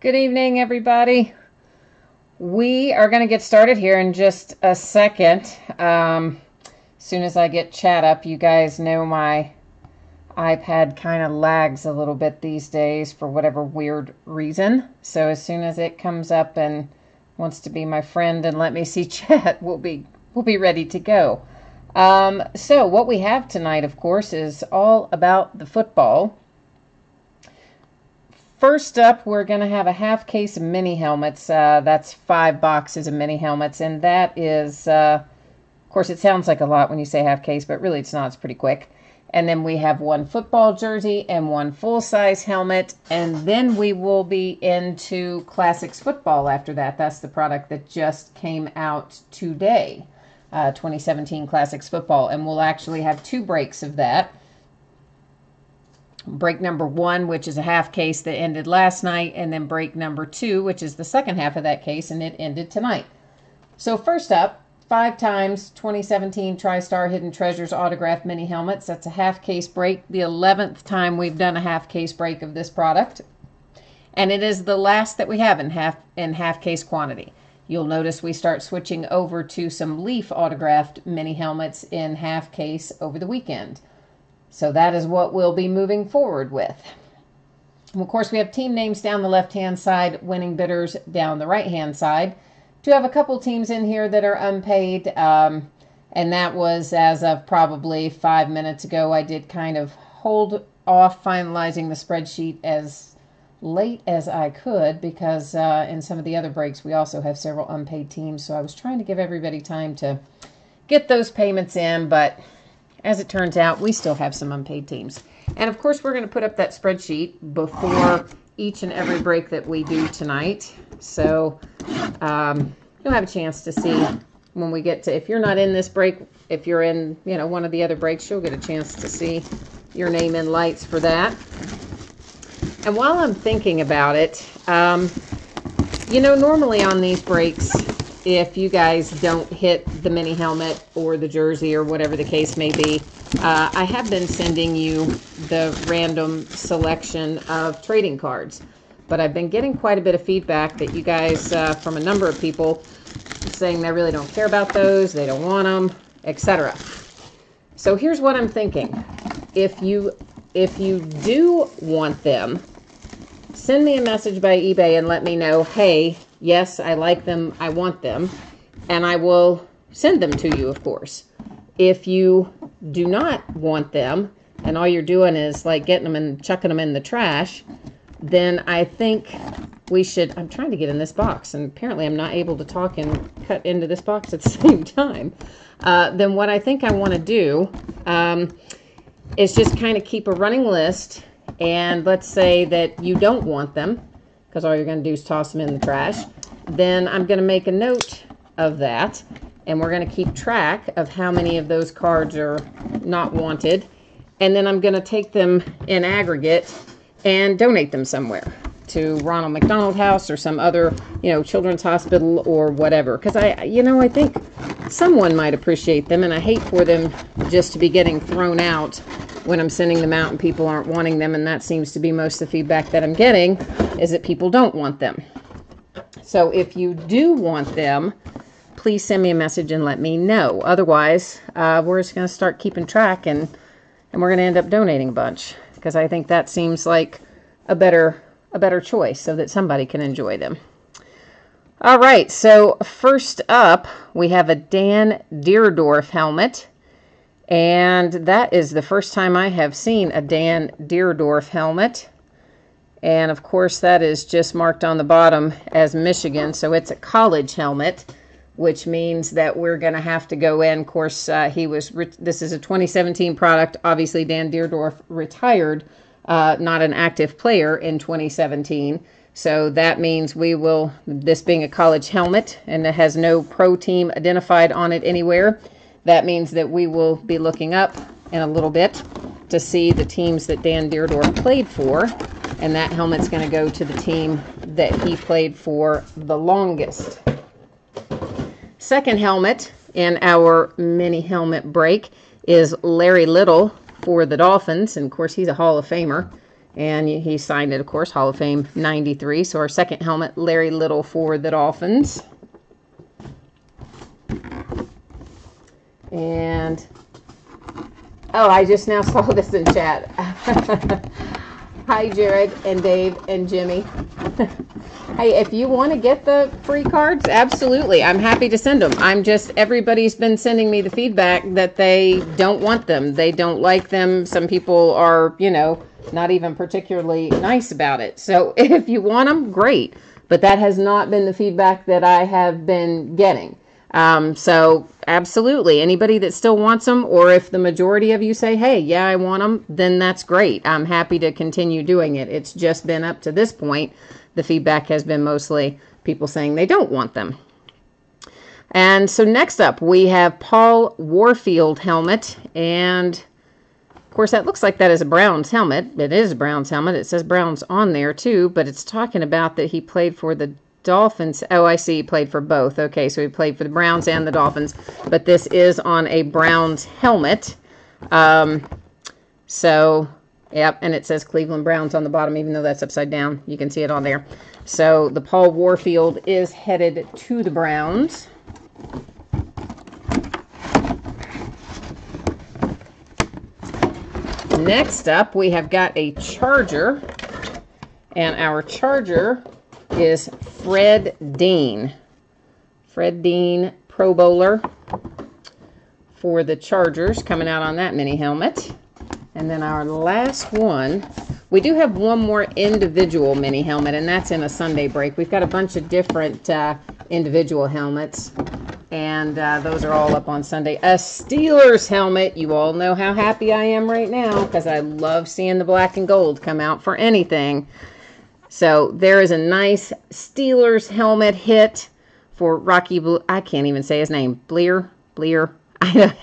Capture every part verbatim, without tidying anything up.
Good evening, everybody. We are going to get started here in just a second. Um, as soon as I get chat up, you guys know my iPad kind of lags a little bit these days for whatever weird reason. So as soon as it comes up and wants to be my friend and let me see chat, we'll be we'll be ready to go. Um, so what we have tonight, of course, is all about the football. First up, we're going to have a half case of mini helmets. Uh, that's five boxes of mini helmets. And that is, uh, of course, it sounds like a lot when you say half case, but really it's not. It's pretty quick. And then we have one football jersey and one full-size helmet. And then we will be into Classics football after that. That's the product that just came out today, uh, twenty seventeen Classics football. And we'll actually have two breaks of that. Break number one, which is a half case that ended last night, and then break number two, which is the second half of that case, and it ended tonight. So first up, five times twenty seventeen TriStar Hidden Treasures autographed mini helmets. That's a half case break, the eleventh time we've done a half case break of this product, and it is the last that we have in half in half case quantity. You'll notice we start switching over to some Leaf autographed mini helmets in half case over the weekend. So that is what we'll be moving forward with. And of course, we have team names down the left-hand side, winning bidders down the right-hand side. Do have a couple teams in here that are unpaid, um, and that was as of probably five minutes ago. I did kind of hold off finalizing the spreadsheet as late as I could because uh, in some of the other breaks, we also have several unpaid teams, so I was trying to give everybody time to get those payments in, but as it turns out, we still have some unpaid teams. And of course, we're going to put up that spreadsheet before each and every break that we do tonight. So um, you'll have a chance to see when we get to, if you're not in this break, if you're in, you know, one of the other breaks, you'll get a chance to see your name in lights for that. And while I'm thinking about it, um, you know, normally on these breaks, if you guys don't hit the mini helmet or the jersey or whatever the case may be, uh, I have been sending you the random selection of trading cards. But I've been getting quite a bit of feedback that you guys, uh, from a number of people, saying they really don't care about those, they don't want them, et cetera. So here's what I'm thinking. If you, if you do want them, send me a message by eBay and let me know, hey, yes, I like them, I want them, and I will send them to you, of course. If you do not want them, and all you're doing is like getting them and chucking them in the trash, then I think we should, I'm trying to get in this box, and apparently I'm not able to talk and cut into this box at the same time. Uh, then what I think I want to do um, is just kind of keep a running list, and let's say that you don't want them, because all you're going to do is toss them in the trash, then I'm going to make a note of that, and we're going to keep track of how many of those cards are not wanted, and then I'm going to take them in aggregate and donate them somewhere to Ronald McDonald House or some other, you know, children's hospital or whatever, because I, you know, I think someone might appreciate them, and I hate for them just to be getting thrown out when I'm sending them out and people aren't wanting them, and that seems to be most of the feedback that I'm getting, is that people don't want them. So if you do want them, please send me a message and let me know. Otherwise, uh, we're just going to start keeping track, and, and we're going to end up donating a bunch, because I think that seems like a better a better choice so that somebody can enjoy them. All right, so first up, we have a Dan Dierdorf helmet, and that is the first time I have seen a Dan Dierdorf helmet. And of course, that is just marked on the bottom as Michigan, so it's a college helmet, which means that we're going to have to go in. Of course, uh, he was. This is a twenty seventeen product. Obviously, Dan Dierdorf retired, uh, not an active player in twenty seventeen. So that means we will, this being a college helmet, and it has no pro team identified on it anywhere, that means that we will be looking up in a little bit to see the teams that Dan Dierdorf played for, and that helmet's going to go to the team that he played for the longest. Second helmet in our mini helmet break is Larry Little for the Dolphins, and of course he's a Hall of Famer. And he signed it, of course, Hall of Fame ninety-three. So our second helmet, Larry Little for the Dolphins. And, oh, I just now saw this in chat. Hi, Jared and Dave and Jimmy. Hey, if you want to get the free cards, absolutely. I'm happy to send them. I'm just, everybody's been sending me the feedback that they don't want them. They don't like them. Some people are, you know, not even particularly nice about it. So if you want them, great. But that has not been the feedback that I have been getting. Um, so absolutely, anybody that still wants them, or if the majority of you say, hey, yeah, I want them, then that's great. I'm happy to continue doing it. It's just been up to this point, the feedback has been mostly people saying they don't want them. And so next up, we have Paul Warfield helmet. And of course, that looks like that is a Browns helmet. It is a Browns helmet. It says Browns on there too, but it's talking about that he played for the Dolphins. Oh, I see. He played for both. Okay, so he played for the Browns and the Dolphins, but this is on a Browns helmet. Um, so, yep, and it says Cleveland Browns on the bottom, even though that's upside down. You can see it on there. So the Paul Warfield is headed to the Browns. Next up, we have got a Charger, and our Charger is Fred Dean. Fred Dean, Pro Bowler for the Chargers, coming out on that mini helmet. And then our last one, we do have one more individual mini helmet, and that's in a Sunday break. We've got a bunch of different uh, individual helmets, and uh, those are all up on Sunday. A Steelers helmet. You all know how happy I am right now because I love seeing the black and gold come out for anything. So there is a nice Steelers helmet hit for Rocky Blue. I can't even say his name. Bleer, Bleer. I,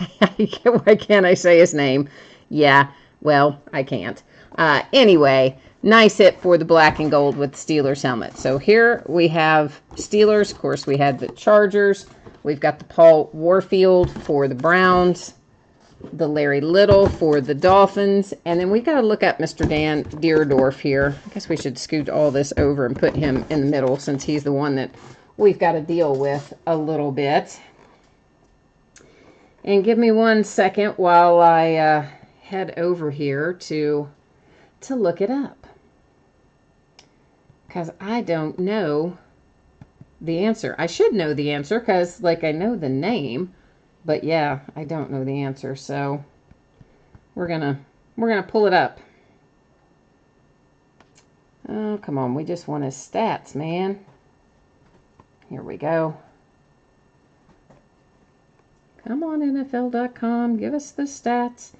why can't I say his name? Yeah, well, I can't. Uh, anyway, nice hit for the black and gold with Steelers helmet. So here we have Steelers. Of course, we had the Chargers. We've got the Paul Warfield for the Browns, the Larry Little for the Dolphins, and then we got to look up Mister Dan Dierdorf here. I guess we should scoot all this over and put him in the middle since he's the one that we've got to deal with a little bit. And give me one second while I uh, head over here to to look it up, because I don't know the answer. I should know the answer because, like, I know the name. But yeah, I don't know the answer, so we're gonna we're gonna pull it up. Oh, come on, we just want his stats, man. Here we go. Come on, N F L dot com, give us the stats.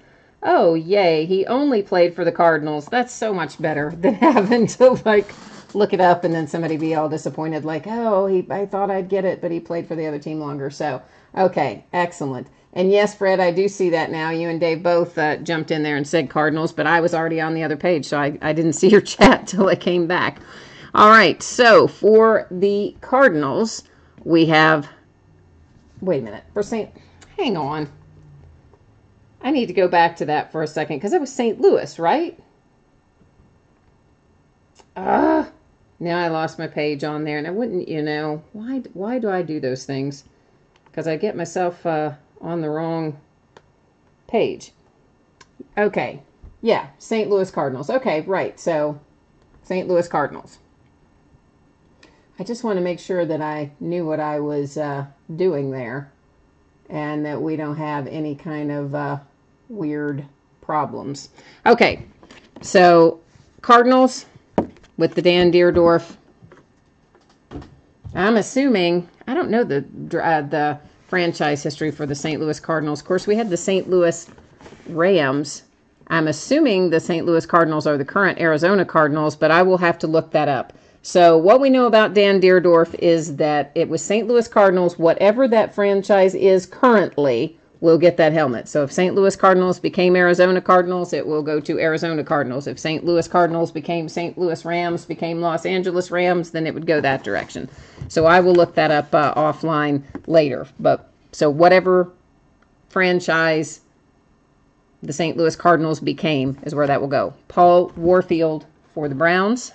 Oh, yay, he only played for the Cardinals. That's so much better than having to, like, look it up and then somebody be all disappointed, like, oh, he, I thought I'd get it, but he played for the other team longer. So, okay, excellent. And yes, Fred, I do see that now. You and Dave both uh, jumped in there and said Cardinals, but I was already on the other page, so I, I didn't see your chat till I came back. All right, so for the Cardinals, we have, wait a minute, for Saint, hang on. I need to go back to that for a second, because it was Saint Louis, right? Uh, now I lost my page on there, and I wouldn't, you know, why, why do I do those things? Because I get myself uh, on the wrong page. Okay, yeah, Saint Louis Cardinals. Okay, right, so Saint Louis Cardinals. I just want to make sure that I knew what I was uh, doing there and that we don't have any kind of uh, weird problems. Okay, so Cardinals with the Dan Dierdorf. I'm assuming, I don't know the uh, the franchise history for the Saint Louis Cardinals. Of course, we had the Saint Louis Rams. I'm assuming the Saint Louis Cardinals are the current Arizona Cardinals, but I will have to look that up. So what we know about Dan Dierdorf is that it was Saint Louis Cardinals. Whatever that franchise is currently will get that helmet. So if Saint Louis Cardinals became Arizona Cardinals, it will go to Arizona Cardinals. If Saint Louis Cardinals became Saint Louis Rams, became Los Angeles Rams, then it would go that direction. So I will look that up uh, offline later. But so whatever franchise the Saint Louis Cardinals became is where that will go. Paul Warfield for the Browns.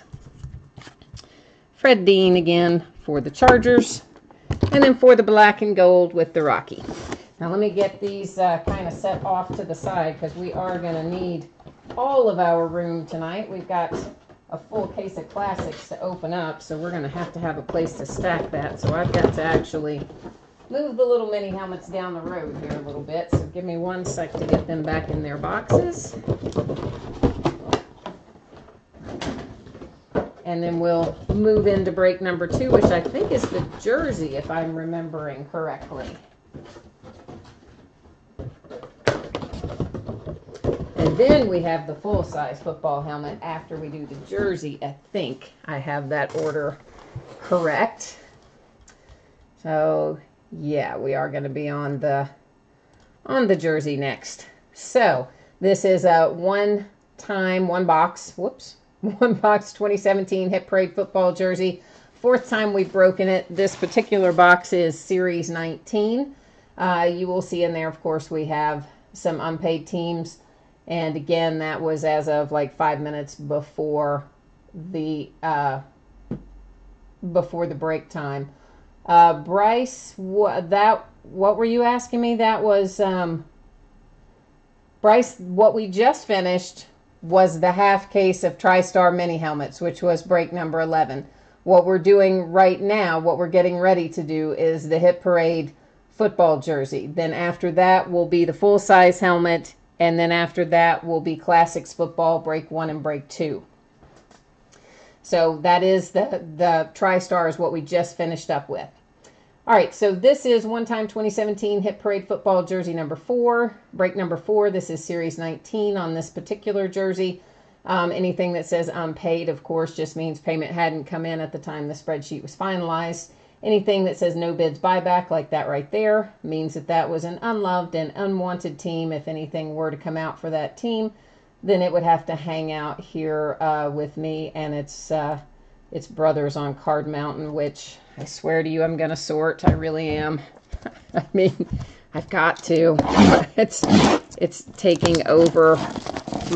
Fred Dean again for the Chargers. And then for the black and gold with the Rocky. Now let me get these uh, kind of set off to the side because we are going to need all of our room tonight. We've got a full case of classics to open up, so we're going to have to have a place to stack that. So I've got to actually move the little mini helmets down the road here a little bit. So give me one sec to get them back in their boxes. And then we'll move into break number two, which I think is the jersey, if I'm remembering correctly. And then we have the full-size football helmet after we do the jersey. I think I have that order correct. So, yeah, we are going to be on the, on the jersey next. So, this is a one-time, one box, whoops. One box twenty seventeen Hit Parade football jersey. Fourth time we've broken it. This particular box is Series nineteen. Uh, you will see in there, of course, we have some unpaid teams. And again, that was as of like five minutes before the uh, before the break time. Uh, Bryce, wh that what were you asking me? That was um, Bryce. What we just finished was the half case of TriStar mini helmets, which was break number eleven. What we're doing right now, what we're getting ready to do, is the Hit Parade football jersey. Then after that will be the full-size helmet, and then after that will be Classics football, break one and break two. So that is the, the TriStar is what we just finished up with. All right, so this is one-time twenty seventeen Hit Parade football jersey number four, break number four. This is Series nineteen on this particular jersey. Um, anything that says unpaid, of course, just means payment hadn't come in at the time the spreadsheet was finalized. Anything that says no bids buyback, like that right there, means that that was an unloved and unwanted team. If anything were to come out for that team, then it would have to hang out here uh, with me and it's... Uh, It's brothers on Card Mountain, which I swear to you, I'm going to sort. I really am. I mean, I've got to. It's it's taking over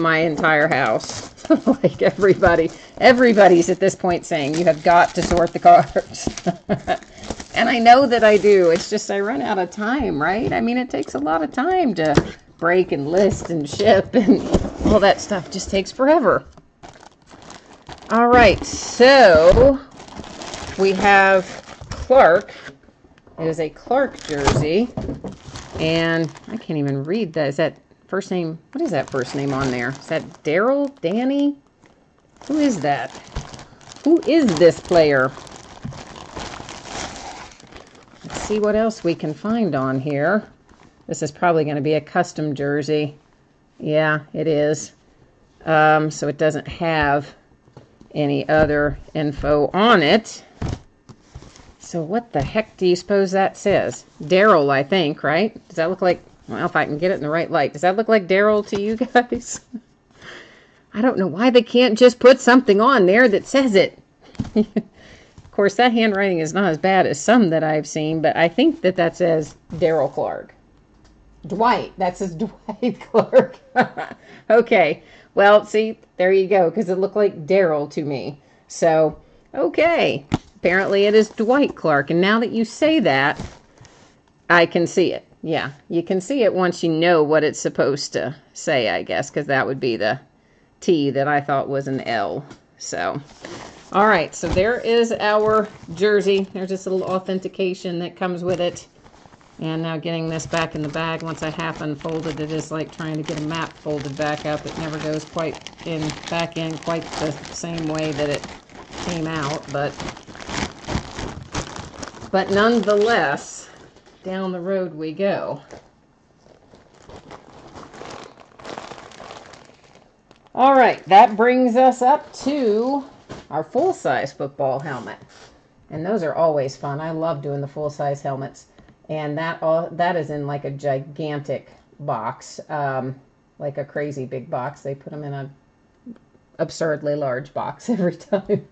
my entire house. Like everybody, everybody's at this point saying, you have got to sort the cards. And I know that I do. It's just I run out of time, right? I mean, it takes a lot of time to break and list and ship and all that stuff. Just takes forever. All right, so we have Clark. It is a Clark jersey, and I can't even read that. Is that first name? What is that first name on there? Is that Daryl? Danny? Who is that? Who is this player? Let's see what else we can find on here. This is probably going to be a custom jersey. Yeah, it is. Um, so it doesn't have any other info on it. So what the heck do you suppose that says? Daryl, I think, right? Does that look like, well, if I can get it in the right light, does that look like Daryl to you guys? I don't know why they can't just put something on there that says it. Of course, that handwriting is not as bad as some that I've seen, but I think that that says Daryl Clark. Dwight, that says Dwight Clark. Okay. Well, see, there you go, because it looked like Daryl to me. So, okay, apparently it is Dwight Clark, and now that you say that, I can see it. Yeah, you can see it once you know what it's supposed to say, I guess, because that would be the T that I thought was an L. So, all right, so there is our jersey. There's this little authentication that comes with it. And now getting this back in the bag, once I half unfolded it, is like trying to get a map folded back up. It never goes quite in back in quite the same way that it came out, but but nonetheless, down the road we go. All right, that brings us up to our full-size football helmet. And those are always fun. I love doing the full-size helmets. And that all that is in like a gigantic box, um, like a crazy big box. They put them in a absurdly large box every time.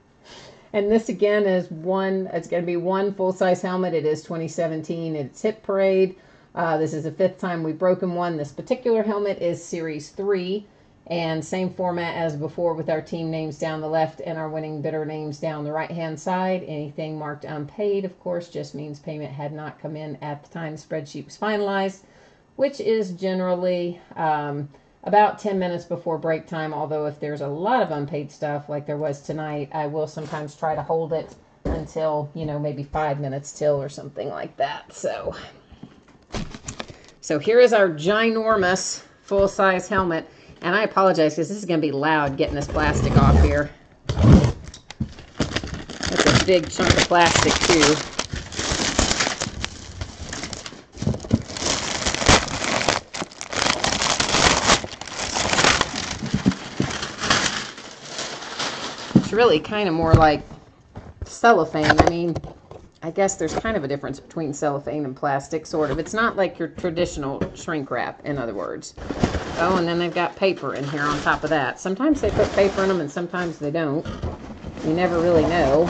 And this again is one. It's going to be one full size helmet. It is twenty seventeen. It's Hit Parade. Uh, this is the fifth time we've broken one. This particular helmet is Series three, and same format as before with our team names down the left and our winning bidder names down the right-hand side. Anything marked unpaid, of course, just means payment had not come in at the time the spreadsheet was finalized, which is generally um, about ten minutes before break time, although if there's a lot of unpaid stuff like there was tonight, I will sometimes try to hold it until, you know, maybe five minutes till or something like that. So, so here is our ginormous full-size helmet. And I apologize because this is going to be loud getting this plastic off here. That's a big chunk of plastic too. It's really kind of more like cellophane. I mean, I guess there's kind of a difference between cellophane and plastic, sort of. It's not like your traditional shrink wrap, in other words. Oh, and then they've got paper in here on top of that. Sometimes they put paper in them and sometimes they don't. You never really know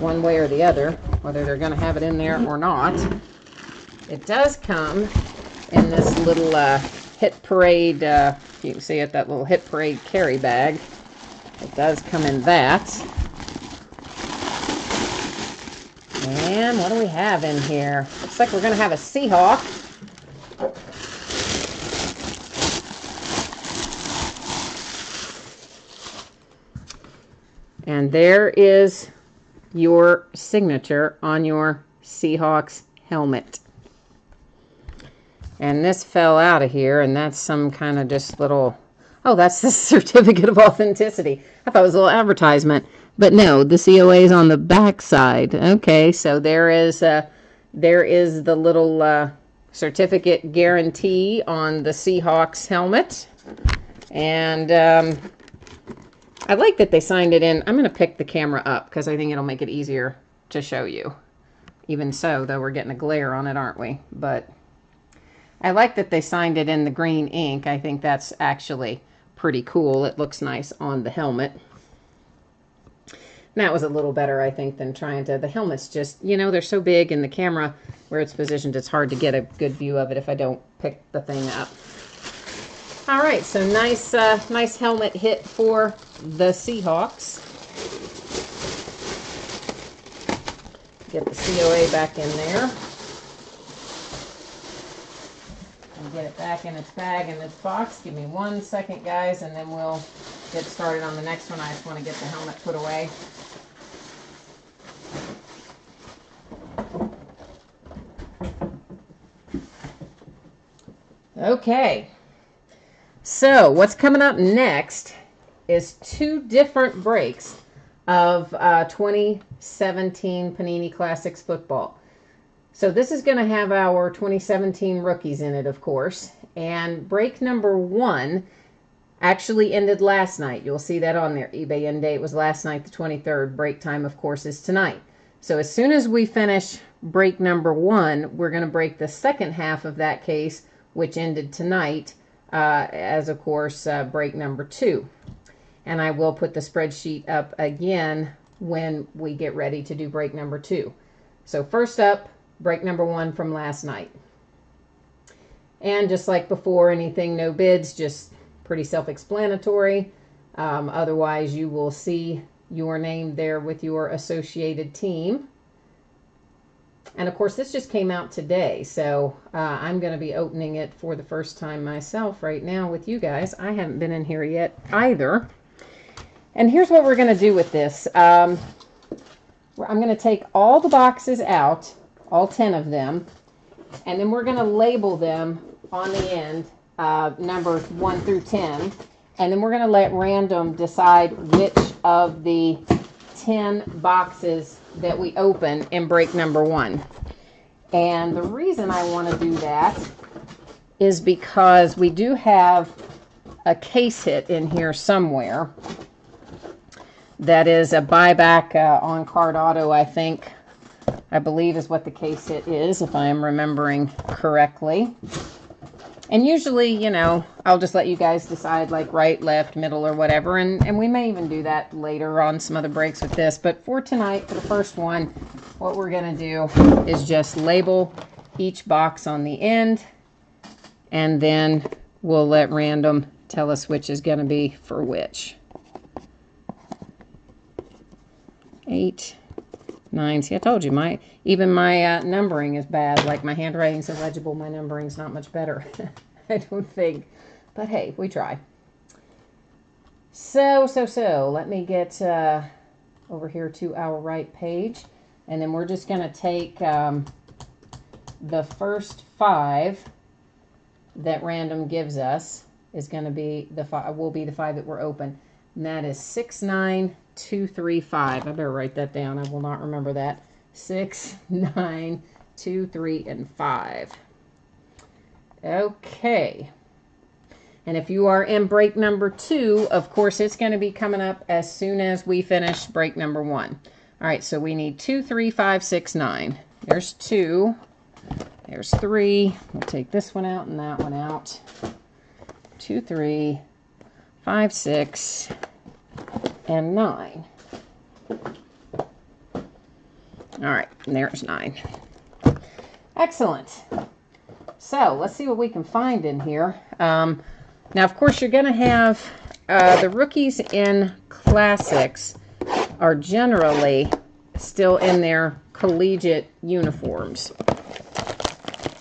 one way or the other whether they're going to have it in there or not. It does come in this little uh, Hit Parade, uh, you can see it, that little Hit Parade carry bag. It does come in that. And what do we have in here? Looks like we're going to have a Seahawk. And there is your signature on your Seahawks helmet. And this fell out of here, and that's some kind of just little... Oh, that's the certificate of authenticity. I thought it was a little advertisement. But no, the C O A is on the back side. Okay, so there is uh, there is the little uh, certificate guarantee on the Seahawks helmet. And um, I like that they signed it in. I'm going to pick the camera up because I think it'll make it easier to show you. Even so, though, we're getting a glare on it, aren't we? But I like that they signed it in the green ink. I think that's actually pretty cool. It looks nice on the helmet. That was a little better, I think, than trying to... The helmet's just, you know, they're so big, and the camera, where it's positioned, it's hard to get a good view of it if I don't pick the thing up. All right, so nice, uh, nice helmet hit for the Seahawks. Get the C O A back in there. And get it back in its bag, in its box. Give me one second, guys, and then we'll get started on the next one. I just want to get the helmet put away. Okay, so what's coming up next is two different breaks of uh, twenty seventeen Panini Classics football. So this is going to have our twenty seventeen rookies in it, of course, and break number one actually ended last night. You'll see that on there. eBay end date was last night, the twenty-third. Break time, of course, is tonight. So as soon as we finish break number one, we're going to break the second half of that case, which ended tonight, uh, as, of course, uh, break number two. And I will put the spreadsheet up again when we get ready to do break number two. So first up, break number one from last night. And just like before, anything no bids, just pretty self-explanatory. Um, otherwise, you will see your name there with your associated team. And of course, this just came out today, so uh, I'm going to be opening it for the first time myself right now with you guys. I haven't been in here yet either. And here's what we're going to do with this. Um, I'm going to take all the boxes out, all ten of them, and then we're going to label them on the end, uh, numbers one through ten, and then we're going to let random decide which of the ten boxes that we open in break number one. And the reason I want to do that is because we do have a case hit in here somewhere that is a buyback uh, on Card Auto, I think, I believe is what the case hit is, if I am remembering correctly. And usually, you know, I'll just let you guys decide like right, left, middle, or whatever. And, and we may even do that later on some other breaks with this. But for tonight, for the first one, what we're going to do is just label each box on the end, and then we'll let random tell us which is going to be for which. Eight, nine. See, I told you, my even my uh, numbering is bad. Like, my handwriting's illegible, my numbering's not much better, I don't think. But hey, we try. So, so, so, let me get uh, over here to our right page. And then we're just going to take um, the first five that random gives us is going to be the five, will be the five that we're open. And that is six, nine, two, three, five. I better write that down. I will not remember that. six, nine, two, three, and five. Okay. And if you are in break number two, of course, it's going to be coming up as soon as we finish break number one. All right, so we need two, three, five, six, nine. There's two. There's three. We'll take this one out and that one out. Two, three, five, six, and nine. All right, and there's nine. Excellent. So let's see what we can find in here. Um, now, of course, you're going to have uh, the rookies in Classics are generally still in their collegiate uniforms.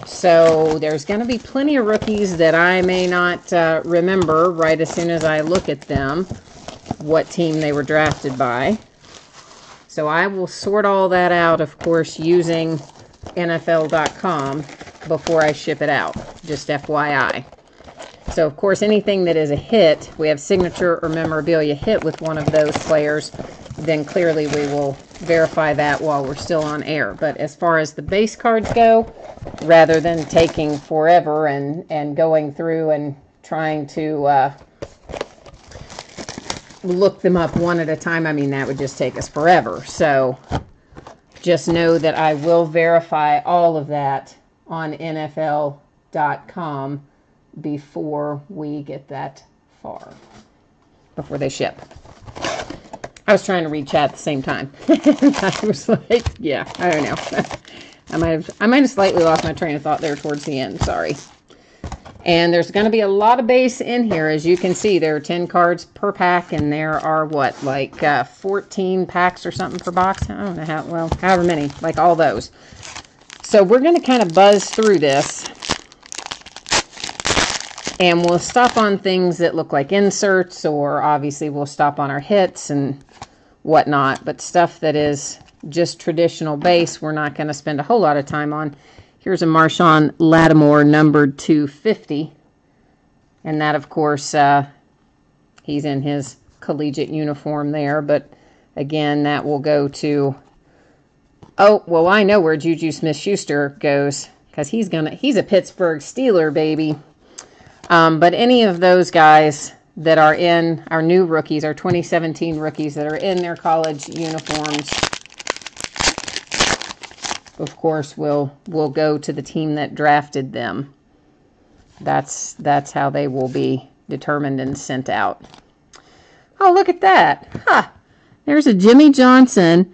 So there's going to be plenty of rookies that I may not uh, remember right as soon as I look at them, what team they were drafted by. So I will sort all that out, of course, using N F L dot com before I ship it out, just F Y I. So, of course, anything that is a hit, we have signature or memorabilia hit with one of those players, then clearly we will verify that while we're still on air. But as far as the base cards go, rather than taking forever and, and going through and trying to uh, look them up one at a time, I mean, that would just take us forever. So just know that I will verify all of that on N F L dot com before we get that far, before they ship. I was trying to read chat at the same time. I was like, yeah, I don't know. I might have I might have slightly lost my train of thought there towards the end, sorry. And there's going to be a lot of base in here. As you can see, there are ten cards per pack, and there are, what, like uh, fourteen packs or something per box? I don't know how, well, however many, like all those. So we're going to kind of buzz through this, and we'll stop on things that look like inserts, or obviously we'll stop on our hits and whatnot, but stuff that is just traditional base, we're not going to spend a whole lot of time on. Here's a Marshawn Lattimore numbered two fifty, and that, of course, uh, he's in his collegiate uniform there, but again, that will go to, oh, well, I know where Juju Smith-Schuster goes, because he's gonna, he's a Pittsburgh Steeler, baby. Um, but any of those guys that are in our new rookies, our twenty seventeen rookies that are in their college uniforms, of course, will will go to the team that drafted them. That's that's how they will be determined and sent out. Oh, look at that! Huh. There's a Jimmy Johnson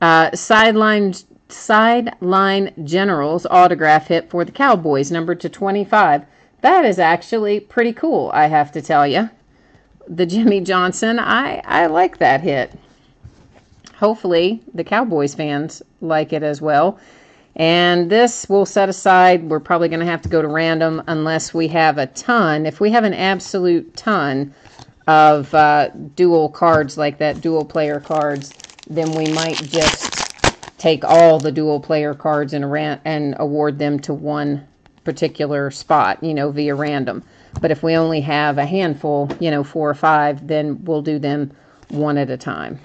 uh, sideline sideline generals autograph hit for the Cowboys, numbered to twenty-five. That is actually pretty cool, I have to tell you. The Jimmy Johnson, I I like that hit. Hopefully, the Cowboys fans like it as well. And this we'll set aside. We're probably going to have to go to random unless we have a ton. If we have an absolute ton of uh, dual cards like that, dual player cards, then we might just take all the dual player cards and, ran and award them to one particular spot, you know, via random. But if we only have a handful, you know, four or five, then we'll do them one at a time.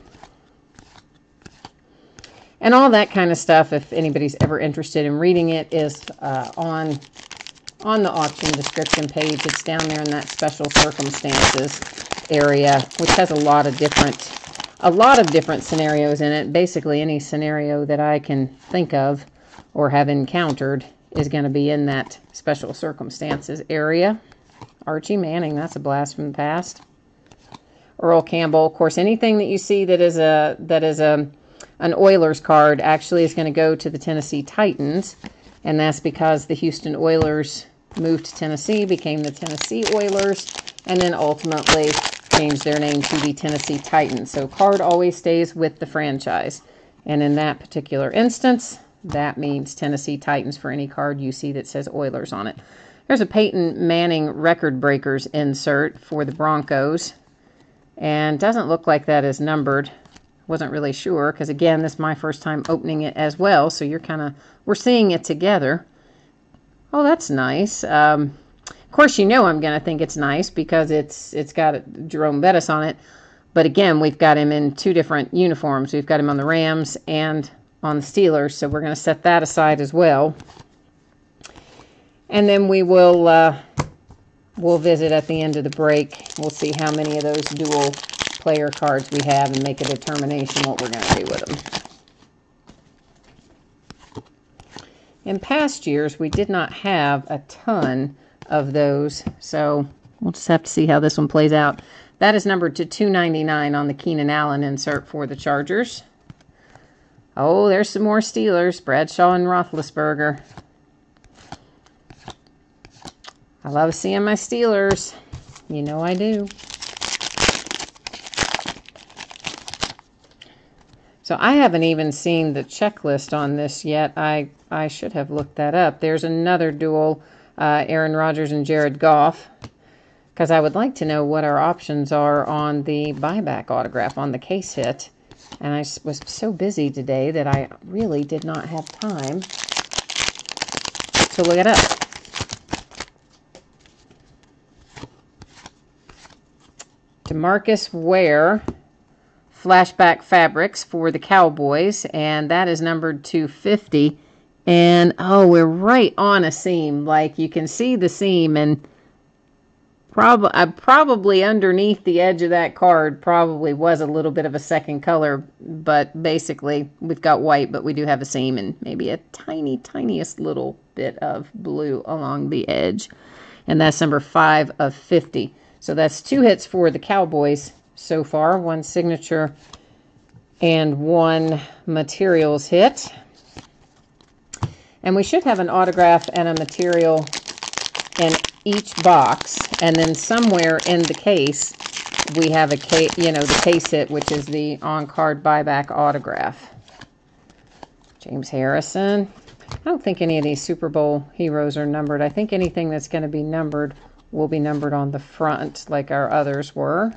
And all that kind of stuff, if anybody's ever interested in reading it, is uh, on, on the auction description page. It's down there in that special circumstances area, which has a lot of different, a lot of different scenarios in it. Basically, any scenario that I can think of or have encountered is going to be in that special circumstances area. Archie Manning, that's a blast from the past. Earl Campbell, of course, anything that you see that is a, that is a, an Oilers card actually is going to go to the Tennessee Titans. and that's because the Houston Oilers moved to Tennessee, became the Tennessee Oilers, and then ultimately changed their name to the Tennessee Titans. So Card always stays with the franchise. And in that particular instance, that means Tennessee Titans for any card you see that says Oilers on it. There's a Peyton Manning Record Breakers insert for the Broncos. And doesn't look like that is numbered. Wasn't really sure because, again, this is my first time opening it as well. So you're kind of, we're seeing it together. Oh, that's nice. Um, of course, you know I'm going to think it's nice because it's it's got a, Jerome Bettis on it. But again, we've got him in two different uniforms. We've got him on the Rams and on the Steelers. So we're going to set that aside as well. And then we will uh, we'll visit at the end of the break. We'll see how many of those dual player cards we have and make a determination what we're going to do with them. In past years, we did not have a ton of those. So we'll just have to see how this one plays out. That is numbered to two ninety-nine on the Keenan Allen insert for the Chargers. Oh, there's some more Steelers. Bradshaw and Roethlisberger. I love seeing my Steelers. You know I do. So I haven't even seen the checklist on this yet. I, I should have looked that up. There's another duel, uh, Aaron Rodgers and Jared Goff. Because I would like to know what our options are on the buyback autograph, on the case hit. And I was so busy today that I really did not have time to look it up. DeMarcus Ware, Flashback Fabrics for the Cowboys. And that is numbered two fifty. And, oh, we're right on a seam. Like, you can see the seam and... Probably, uh, probably underneath the edge of that card probably was a little bit of a second color, but basically we've got white, but we do have a seam and maybe a tiny, tiniest little bit of blue along the edge. And that's number five of fifty. So that's two hits for the Cowboys so far, one signature and one materials hit. And we should have an autograph and a material in each box, and then somewhere in the case we have a case, you know, the case hit, which is the on-card buyback autograph. James Harrison. I don't think any of these Super Bowl heroes are numbered. I think anything that's going to be numbered will be numbered on the front, like our others were.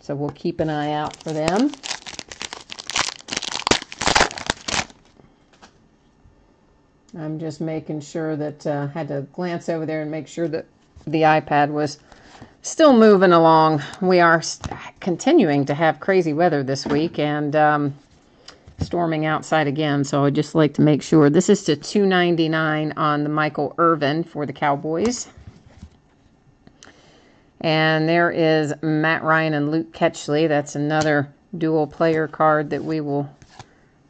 So we'll keep an eye out for them. I'm just making sure that I uh, had to glance over there and make sure that the iPad was still moving along. We are continuing to have crazy weather this week and um, storming outside again. So I'd just like to make sure. This is to two ninety-nine on the Michael Irvin for the Cowboys. And there is Matt Ryan and Luke Ketchley. That's another dual player card that we will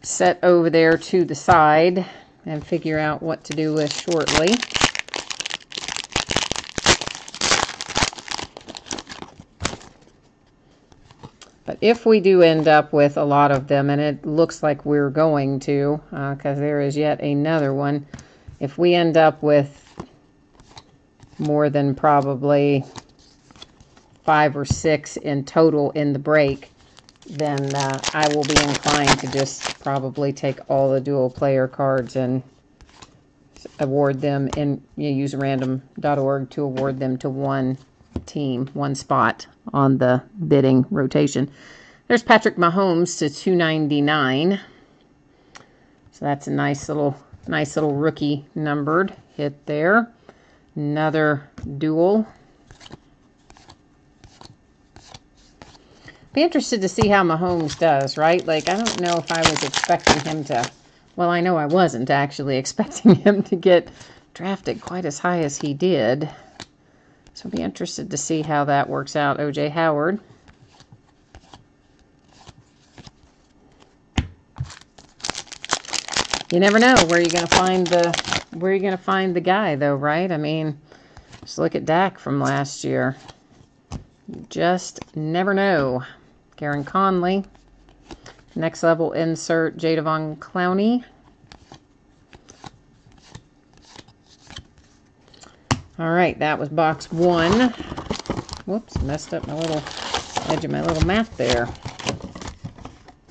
set over there to the side and figure out what to do with shortly. But if we do end up with a lot of them, and it looks like we're going to, because uh, there is yet another one, if we end up with more than probably five or six in total in the break, then uh, I will be inclined to just probably take all the dual player cards and award them, and you use random dot org to award them to one team, one spot on the bidding rotation. There's Patrick Mahomes to two ninety-nine. So that's a nice little, nice little rookie numbered hit there. Another dual. Be interested to see how Mahomes does, right? Like, I don't know if I was expecting him to... Well, I know I wasn't actually expecting him to get drafted quite as high as he did. So be interested to see how that works out. O J Howard. You never know where you're going to find the... Where you're going to find the guy, though, right? I mean, just look at Dak from last year. You just never know. Karen Conley. Next level insert, Jadavon Clowney. All right, that was box one. Whoops, messed up my little edge of my little map there.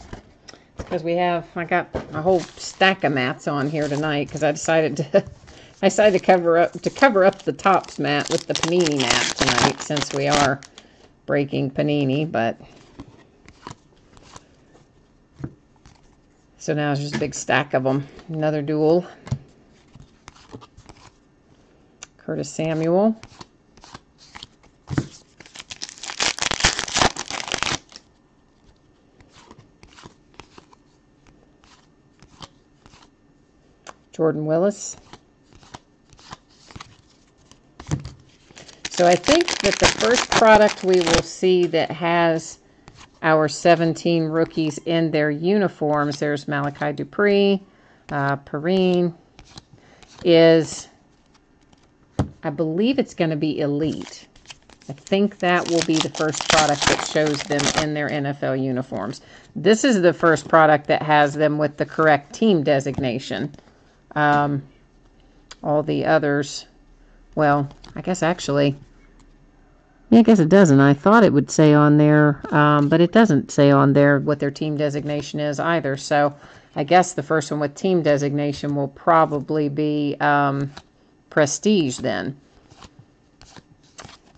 It's because we have, I got a whole stack of mats on here tonight because I decided to, I decided to cover up, to cover up the Topps mat with the Panini map tonight since we are breaking Panini, but. So now it's just a big stack of them. Another duel. Curtis Samuel. Jordan Willis. So I think that the first product we will see that has our seventeen rookies in their uniforms, there's Malachi Dupree, uh, Perrine, is, I believe it's going to be Elite. I think that will be the first product that shows them in their N F L uniforms. This is the first product that has them with the correct team designation. Um, all the others, well, I guess actually... yeah, I guess it doesn't. I thought it would say on there, um, but it doesn't say on there what their team designation is either. So I guess the first one with team designation will probably be um, Prestige then.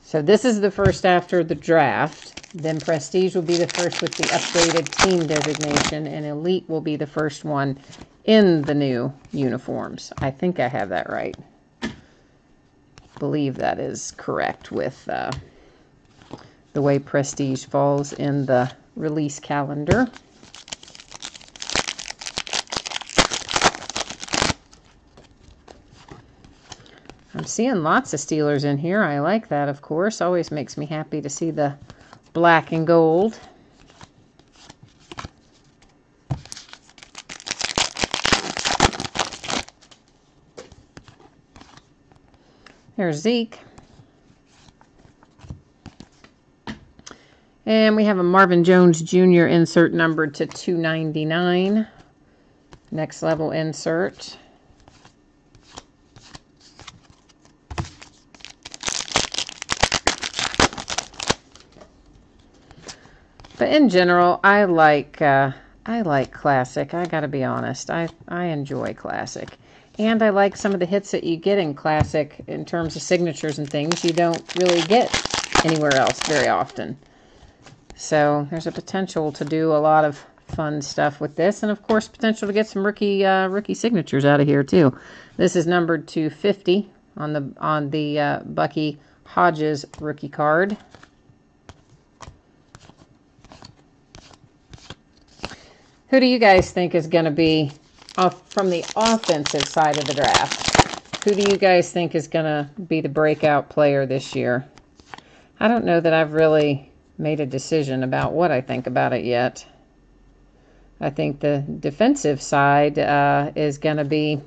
So this is the first after the draft. Then Prestige will be the first with the updated team designation, and Elite will be the first one in the new uniforms. I think I have that right. Believe that is correct with... Uh, the way Prestige falls in the release calendar. I'm seeing lots of Steelers in here. I like that, of course. Always makes me happy to see the black and gold. There's Zeke. And we have a Marvin Jones Junior insert numbered to two ninety-nine. Next level insert. But in general, I like uh, I like Classic. I gotta be honest. I I enjoy Classic, and I like some of the hits that you get in Classic in terms of signatures and things you don't really get anywhere else very often. So there's a potential to do a lot of fun stuff with this. And, of course, potential to get some rookie uh, rookie signatures out of here, too. This is numbered to fifty on the, on the uh, Bucky Hodges rookie card. Who do you guys think is going to be, off from the offensive side of the draft, who do you guys think is going to be the breakout player this year? I don't know that I've really... made a decision about what I think about it yet. I think the defensive side uh, is going to be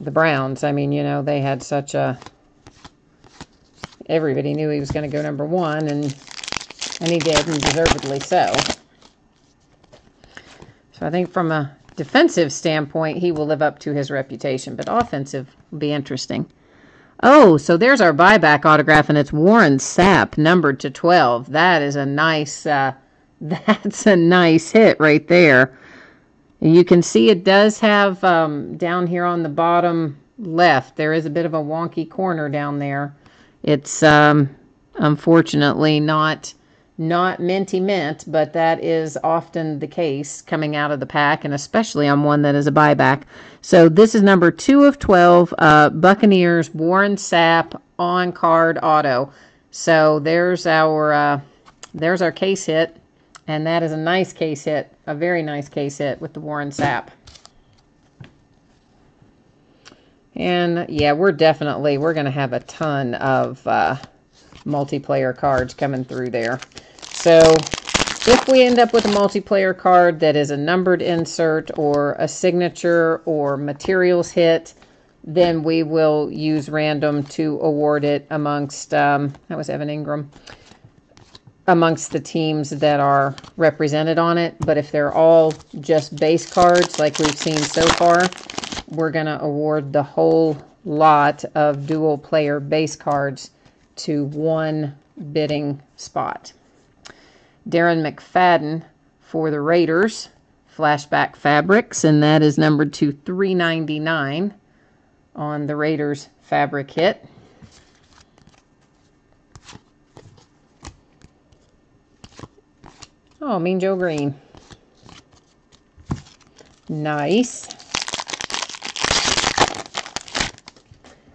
the Browns. I mean, you know, they had such a... everybody knew he was going to go number one, and, and he did, and deservedly so. So I think from a defensive standpoint, he will live up to his reputation, but offensive will be interesting. Oh, so there's our buyback autograph, and it's Warren Sapp, numbered to twelve. That is a nice, uh, that's a nice hit right there. You can see it does have, um, down here on the bottom left, there is a bit of a wonky corner down there. It's, um, unfortunately not, not minty mint, but that is often the case coming out of the pack, and especially on one that is a buyback. So this is number two of twelve, uh, Buccaneers, Warren Sapp on Card Auto. So there's our, uh, there's our case hit, and that is a nice case hit, a very nice case hit with the Warren Sapp. And, yeah, we're definitely, we're going to have a ton of uh, multiplayer cards coming through there. So... if we end up with a multiplayer card that is a numbered insert or a signature or materials hit, then we will use random to award it amongst, um, that was Evan Ingram, amongst the teams that are represented on it. But if they're all just base cards like we've seen so far, we're going to award the whole lot of dual player base cards to one bidding spot. Darren McFadden for the Raiders, Flashback Fabrics, and that is numbered to three ninety-nine on the Raiders Fabric Hit. Oh, Mean Joe Green. Nice.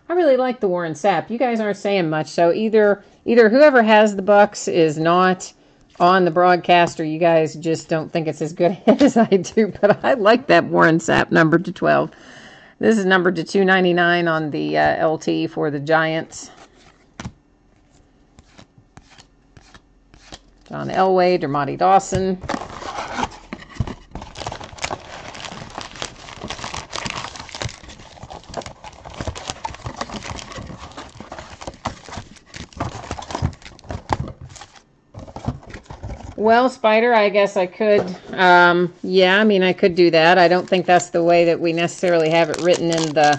I really like the Warren Sapp. You guys aren't saying much, so either either whoever has the Bucks is not on the broadcast, or you guys just don't think it's as good a hit as I do, but I like that Warren Sapp numbered to twelve. This is numbered to two ninety-nine on the uh, L T for the Giants. John Elway, Dermody Dawson. Well, Spider, I guess I could, um, yeah, I mean, I could do that. I don't think that's the way that we necessarily have it written in the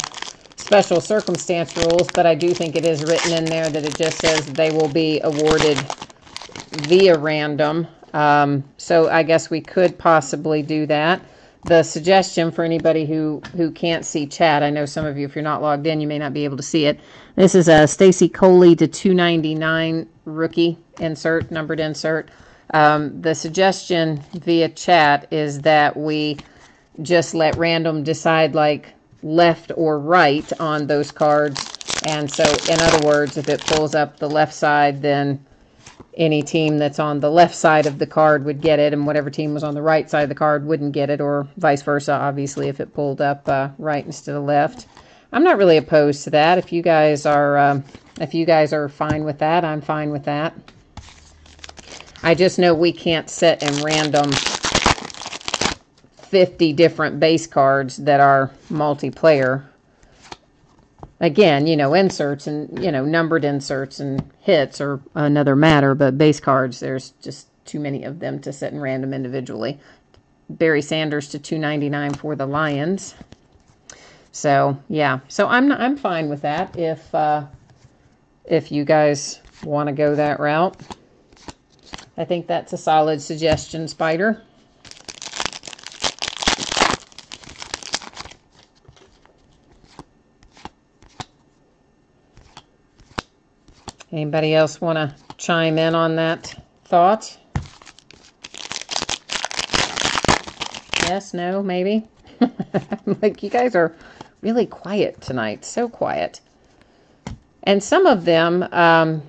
special circumstance rules, but I do think it is written in there that it just says they will be awarded via random. Um, so I guess we could possibly do that. The suggestion for anybody who, who can't see chat, I know some of you, if you're not logged in, you may not be able to see it. This is a Stacy Coley to two ninety-nine rookie insert, numbered insert. Um, the suggestion via chat is that we just let random decide like left or right on those cards. And so in other words, if it pulls up the left side, then any team that's on the left side of the card would get it, and whatever team was on the right side of the card wouldn't get it, or vice versa, obviously, if it pulled up uh, right instead of left. I'm not really opposed to that. If you guys are, um, if you guys are fine with that, I'm fine with that. I just know we can't set in random fifty different base cards that are multiplayer. Again, you know, inserts and, you know, numbered inserts and hits are another matter, but base cards, there's just too many of them to set in random individually. Barry Sanders to two ninety-nine for the Lions. So, yeah. So I'm not, I'm fine with that if uh, if you guys want to go that route. I think that's a solid suggestion, Spider. Anybody else want to chime in on that thought? Yes, no, maybe? I'm like, you guys are really quiet tonight. So quiet. And some of them... Um,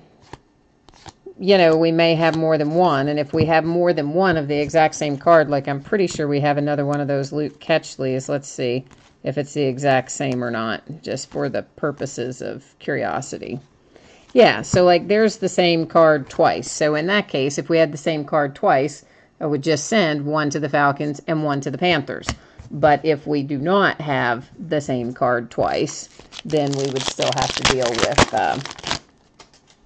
you know, we may have more than one, and if we have more than one of the exact same card, like I'm pretty sure we have another one of those Luke Ketchley's. Let's see if it's the exact same or not, just for the purposes of curiosity. Yeah, so like there's the same card twice. So in that case, if we had the same card twice, I would just send one to the Falcons and one to the Panthers. But if we do not have the same card twice, then we would still have to deal with, uh,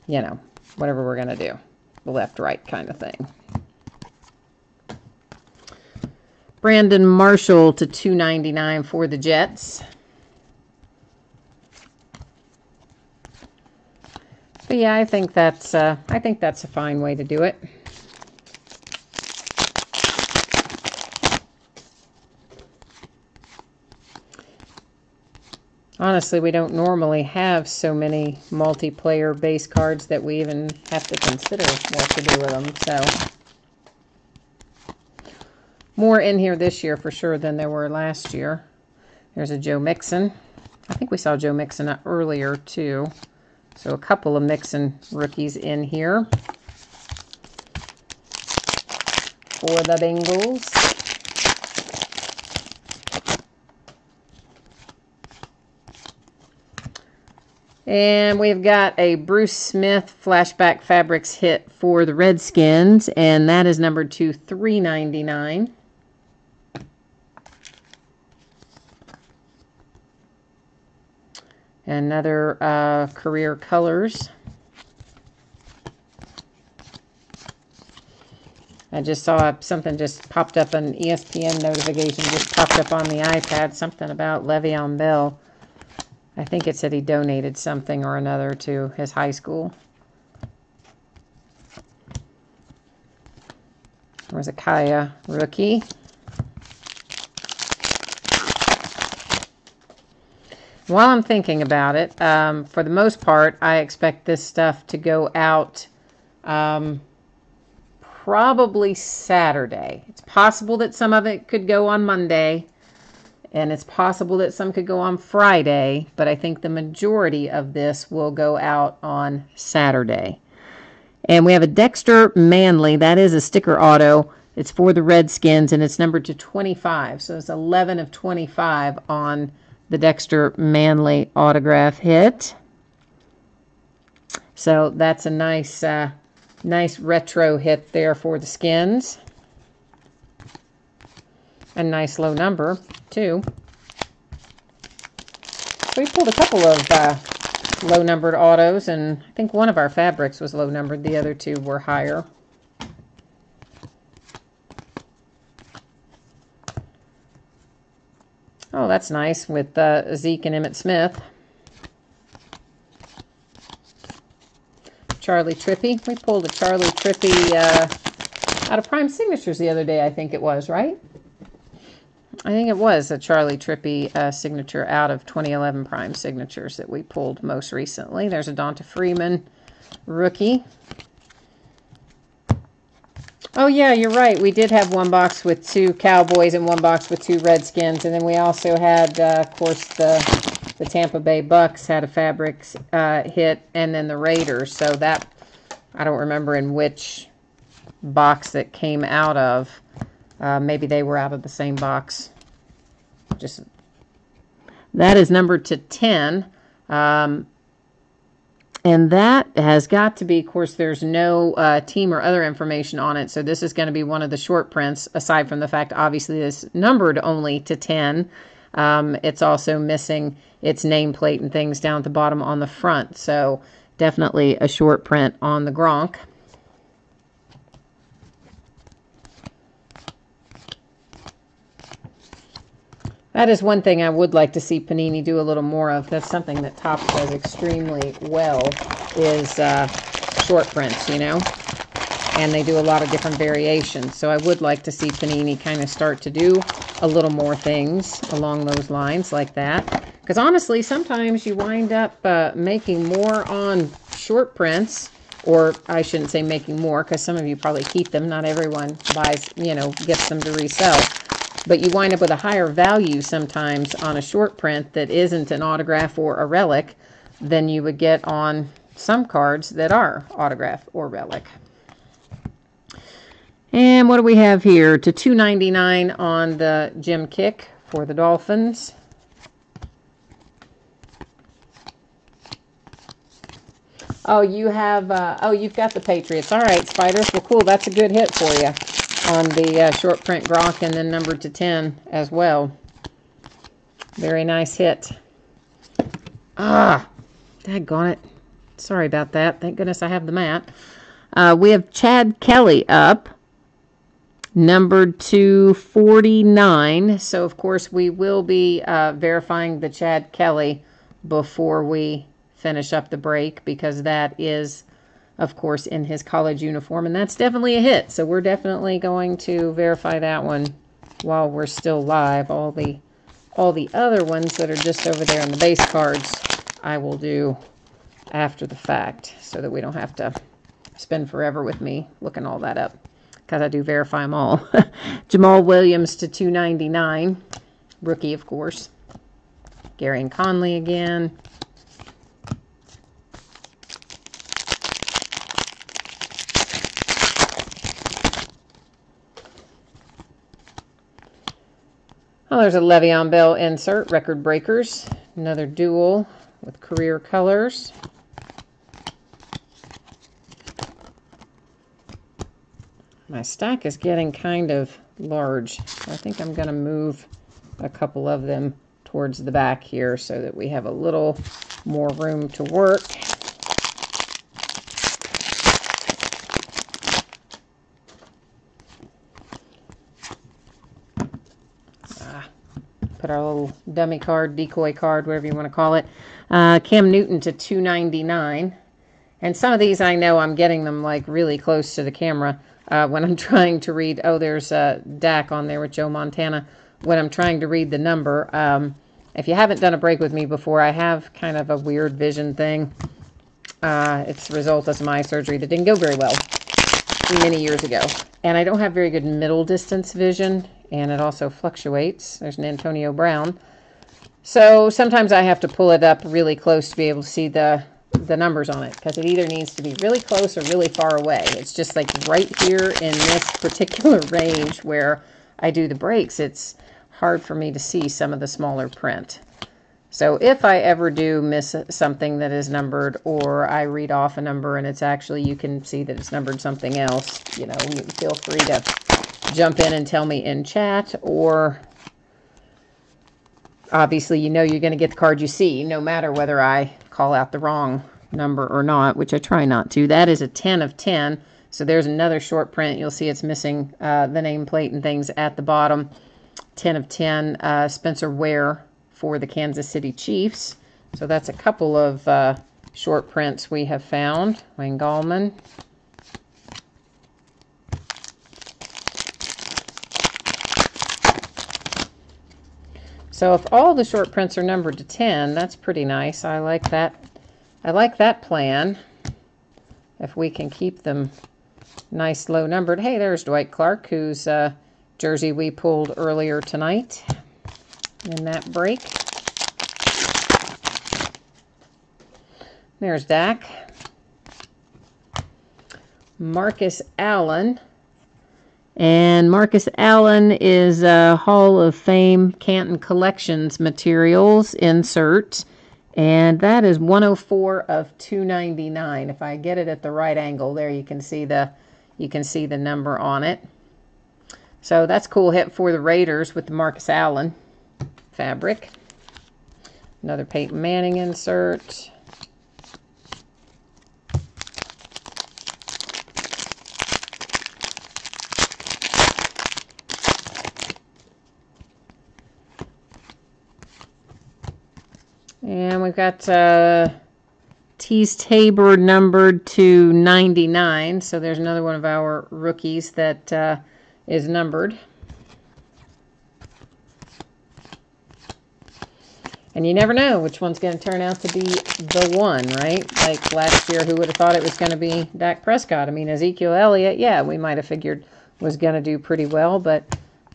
you know, whatever we're going to do, the left-right kind of thing. Brandon Marshall to two ninety-nine for the Jets. But yeah, I think that's uh, I think that's a fine way to do it. Honestly, we don't normally have so many multiplayer base cards that we even have to consider what to do with them. So, more in here this year for sure than there were last year. There's a Joe Mixon. I think we saw Joe Mixon earlier too. So, a couple of Mixon rookies in here for the Bengals. And we've got a Bruce Smith Flashback Fabrics hit for the Redskins, and that is numbered to three ninety-nine. Another uh, Career Colors. I just saw something just popped up, an E S P N notification just popped up on the iPad, something about Le'Veon Bell. I think it said he donated something or another to his high school. There was a Kaya rookie. While I'm thinking about it, um, for the most part, I expect this stuff to go out um, probably Saturday. It's possible that some of it could go on Monday, and it's possible that some could go on Friday, but I think the majority of this will go out on Saturday. And we have a Dexter Manley. That is a sticker auto. It's for the Redskins, and it's numbered to twenty-five. So it's eleven of twenty-five on the Dexter Manley autograph hit. So that's a nice, uh, nice retro hit there for the Skins. A nice low number, too. So we pulled a couple of uh, low-numbered autos, and I think one of our fabrics was low-numbered. The other two were higher. Oh, that's nice, with uh, Zeke and Emmitt Smith. Charlie Trippy. We pulled a Charlie Trippy uh, out of Prime Signatures the other day, I think it was, right? I think it was a Charlie Trippy uh, signature out of twenty eleven Prime Signatures that we pulled most recently. There's a Donta Freeman rookie. Oh, yeah, you're right. We did have one box with two Cowboys and one box with two Redskins. And then we also had, uh, of course, the, the Tampa Bay Bucks had a Fabrics uh, hit, and then the Raiders. So that, I don't remember in which box that came out of. Uh, maybe they were out of the same box. Just that is numbered to ten. Um, and that has got to be, of course, there's no uh, team or other information on it. So this is going to be one of the short prints, aside from the fact, obviously, it's numbered only to ten. Um, it's also missing its nameplate and things down at the bottom on the front. So definitely a short print on the Gronk. That is one thing I would like to see Panini do a little more of. That's something that Topps does extremely well, is uh, short prints, you know. And they do a lot of different variations. So I would like to see Panini kind of start to do a little more things along those lines like that. Because honestly, sometimes you wind up uh, making more on short prints. Or I shouldn't say making more, because some of you probably keep them. Not everyone buys, you know, gets them to resell. But you wind up with a higher value sometimes on a short print that isn't an autograph or a relic than you would get on some cards that are autograph or relic. And what do we have here? To two ninety-nine on the Jim Kick for the Dolphins. Oh, you have, uh, oh, you've got the Patriots. All right, Spiders. Well, cool. That's a good hit for you on the uh, short print Gronk, and then numbered to ten as well. Very nice hit. Ah, daggone it. Sorry about that. Thank goodness I have the mat. Uh, we have Chad Kelly up, numbered to forty-nine. So, of course, we will be uh, verifying the Chad Kelly before we finish up the break, because that is, of course, in his college uniform, and that's definitely a hit. So we're definitely going to verify that one while we're still live. All the all the other ones that are just over there on the base cards, I will do after the fact, so that we don't have to spend forever with me looking all that up, because I do verify them all. Jamal Williams to two ninety-nine, rookie, of course. Gary and Conley again. Oh, there's a Le'Veon Bell insert, Record Breakers. Another dual with career colors. My stack is getting kind of large, so I think I'm going to move a couple of them towards the back here so that we have a little more room to work. put our little dummy card, decoy card, whatever you want to call it. Uh, Cam Newton to two ninety-nine. And some of these, I know I'm getting them like really close to the camera uh, when I'm trying to read. Oh, there's uh, Dak on there with Joe Montana. When I'm trying to read the number, um, if you haven't done a break with me before, I have kind of a weird vision thing. Uh, it's a result of some eye surgery that didn't go very well many years ago. And I don't have very good middle distance vision, and it also fluctuates. There's an Antonio Brown. So sometimes I have to pull it up really close to be able to see the the numbers on it, because it either needs to be really close or really far away. It's just like right here in this particular range where I do the breaks, it's hard for me to see some of the smaller print. So if I ever do miss something that is numbered, or I read off a number and it's actually, you can see that it's numbered something else, you know, you feel free to jump in and tell me in chat, or obviously, you know, you're going to get the card you see, no matter whether I call out the wrong number or not, which I try not to. That is a ten of ten. So there's another short print. You'll see it's missing uh, the nameplate and things at the bottom. ten of ten, uh, Spencer Ware for the Kansas City Chiefs. So that's a couple of uh, short prints we have found. Wayne Gallman. So if all the short prints are numbered to ten, that's pretty nice. I like that. I like that plan. If we can keep them nice low numbered. Hey, there's Dwight Clark, whose uh, jersey we pulled earlier tonight in that break. There's Dak. Marcus Allen. And Marcus Allen is a Hall of Fame Canton Collections materials insert. And that is one oh four of two ninety-nine. If I get it at the right angle there, you can see the you can see the number on it. So that's cool hit for the Raiders with the Marcus Allen fabric. Another Peyton Manning insert. And we've got uh, Tease Tabor numbered to ninety-nine. So there's another one of our rookies that uh, is numbered. And you never know which one's going to turn out to be the one, right? Like last year, who would have thought it was going to be Dak Prescott? I mean, Ezekiel Elliott, yeah, we might have figured was going to do pretty well, but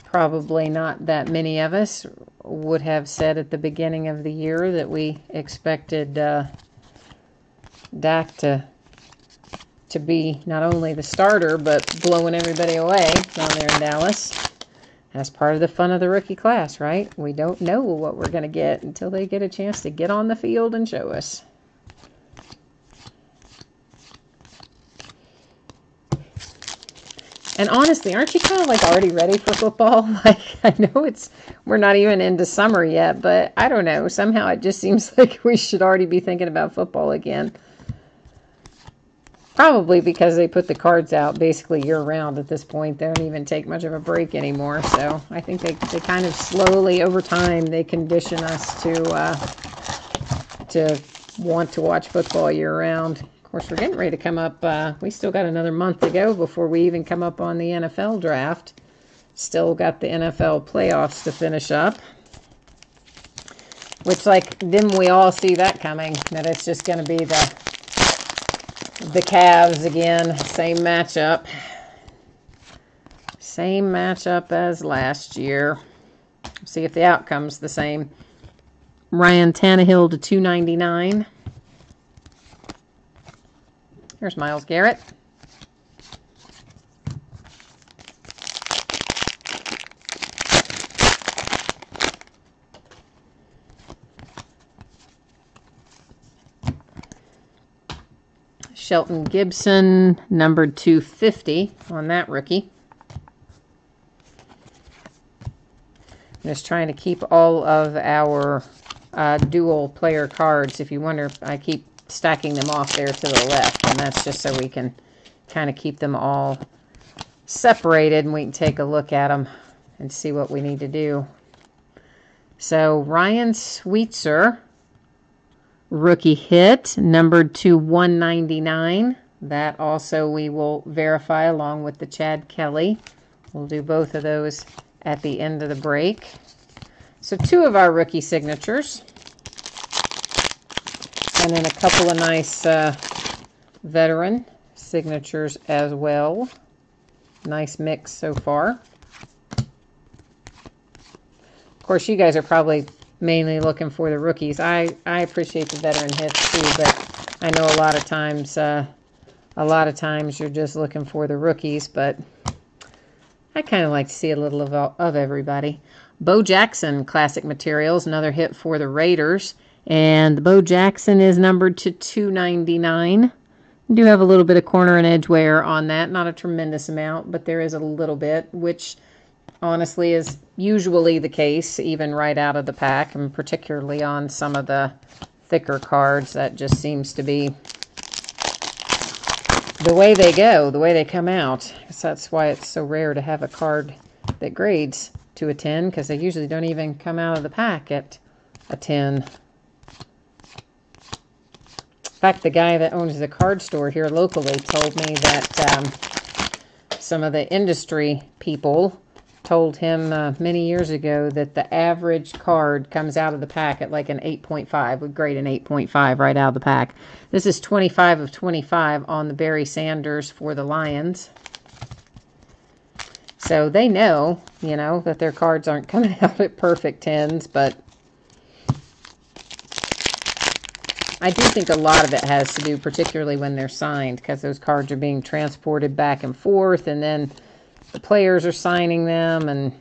probably not that many of us would have said at the beginning of the year that we expected uh, Dak to, to be not only the starter, but blowing everybody away down there in Dallas. That's part of the fun of the rookie class, right? We don't know what we're going to get until they get a chance to get on the field and show us. And honestly, aren't you kind of like already ready for football? Like, I know it's, we're not even into summer yet, but I don't know. Somehow it just seems like we should already be thinking about football again. Probably because they put the cards out basically year-round at this point. They don't even take much of a break anymore. So I think they, they kind of slowly, over time, they condition us to uh, to want to watch football year-round. Of course, we're getting ready to come up. Uh, we still got another month to go before we even come up on the N F L draft. Still got the N F L playoffs to finish up. Which, like, didn't we all see that coming? That it's just going to be the... The Cavs again, same matchup. Same matchup as last year. See if the outcome's the same. Ryan Tannehill to two ninety-nine. Here's Myles Garrett. Shelton Gibson, numbered two fifty on that rookie. I'm just trying to keep all of our uh, dual player cards. If you wonder, I keep stacking them off there to the left, and that's just so we can kind of keep them all separated, and we can take a look at them and see what we need to do. So Ryan Sweetser, rookie hit, numbered to one ninety-nine. That also we will verify along with the Chad Kelly. We'll do both of those at the end of the break. So two of our rookie signatures. And then a couple of nice uh, veteran signatures as well. Nice mix so far. Of course, you guys are probably mainly looking for the rookies. I, I appreciate the veteran hits too, but I know a lot of times uh, a lot of times you're just looking for the rookies, but I kind of like to see a little of, of everybody. Bo Jackson, Classic Materials, another hit for the Raiders. And Bo Jackson is numbered to two ninety-nine. We do have a little bit of corner and edge wear on that. Not a tremendous amount, but there is a little bit, which honestly is usually the case, even right out of the pack, and particularly on some of the thicker cards. That just seems to be the way they go, the way they come out. So that's why it's so rare to have a card that grades to a ten, because they usually don't even come out of the pack at a ten. In fact, the guy that owns the card store here locally told me that um, some of the industry people told him uh, many years ago that the average card comes out of the pack at like an eight point five, would grade an eight point five right out of the pack. This is twenty-five of twenty-five on the Barry Sanders for the Lions. So they know, you know, that their cards aren't coming out at perfect tens, but I do think a lot of it has to do, particularly when they're signed, because those cards are being transported back and forth, and then the players are signing them and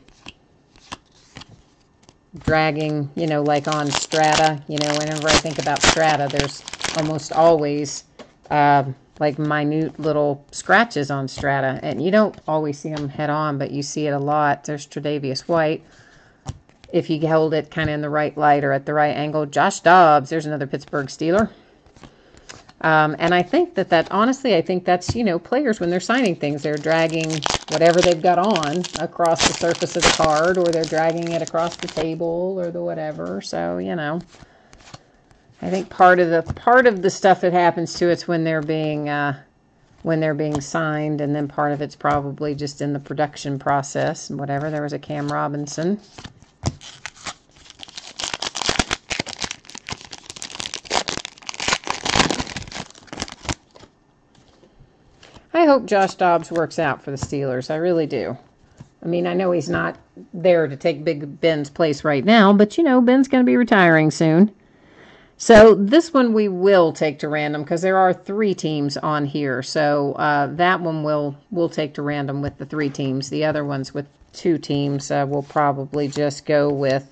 dragging, you know, like on Strata. You know, whenever I think about Strata, there's almost always, uh, like, minute little scratches on Strata. And you don't always see them head on, but you see it a lot. There's Tre'Davious White. If you hold it kind of in the right light or at the right angle. Josh Dobbs, there's another Pittsburgh Steeler. Um, and I think that that, honestly, I think that's, you know, players when they're signing things, they're dragging whatever they've got on across the surface of the card, or they're dragging it across the table or the whatever. So, you know, I think part of the, part of the stuff that happens to it's when they're being, uh, when they're being signed, and then part of it's probably just in the production process and whatever. There was a Cam Robinson. I hope Josh Dobbs works out for the Steelers. I really do. I mean, I know he's not there to take Big Ben's place right now, but, you know, Ben's going to be retiring soon. So this one we will take to random, because there are three teams on here. So uh, that one we'll, we'll take to random with the three teams. The other ones with two teams, uh, we'll probably just go with,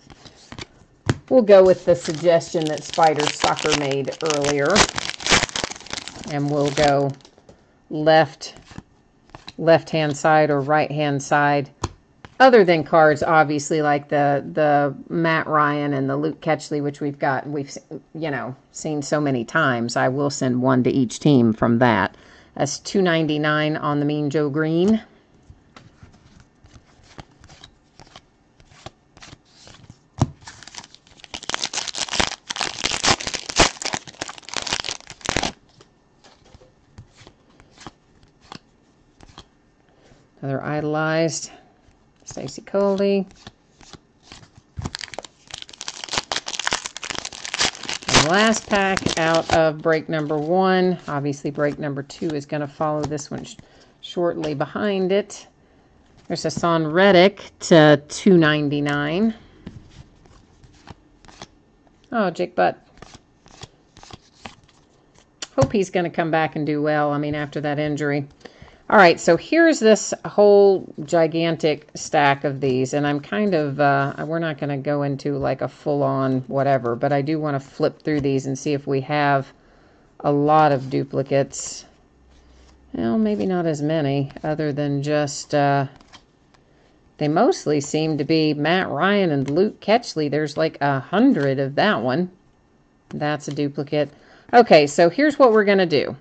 we'll go with the suggestion that Spider Soccer made earlier. And we'll go left, left-hand side or right-hand side. Other than cards, obviously, like the the Matt Ryan and the Luke Ketchley, which we've got, we've, you know, seen so many times. I will send one to each team from that. That's two ninety-nine on the Mean Joe Green. Another idolized, Stacey Coley. And last pack out of break number one. Obviously, break number two is going to follow this one sh shortly behind it. There's Hassan Reddick to two ninety-nine. Oh, Jake Butt. Hope he's going to come back and do well. I mean, after that injury. All right, so here's this whole gigantic stack of these, and I'm kind of, uh, we're not going to go into like a full-on whatever, but I do want to flip through these and see if we have a lot of duplicates. Well, maybe not as many, other than just, uh, they mostly seem to be Matt Ryan and Luke Ketchley. There's like a hundred of that one. That's a duplicate. Okay, so here's what we're going to do.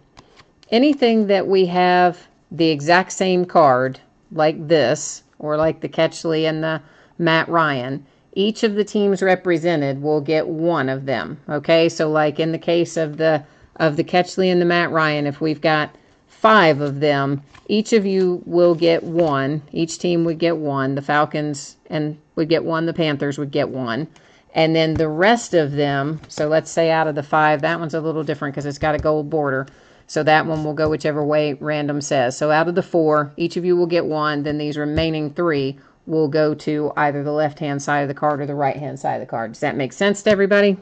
Anything that we have the exact same card, like this, or like the Ketchley and the Matt Ryan, each of the teams represented will get one of them. Okay, so like in the case of the of the Ketchley and the Matt Ryan, if we've got five of them, each of you will get one. Each team would get one. The Falcons and would get one. The Panthers would get one. And then the rest of them, so let's say out of the five, that one's a little different because it's got a gold border. So that one will go whichever way random says. So out of the four, each of you will get one. Then these remaining three will go to either the left-hand side of the card or the right-hand side of the card. Does that make sense to everybody?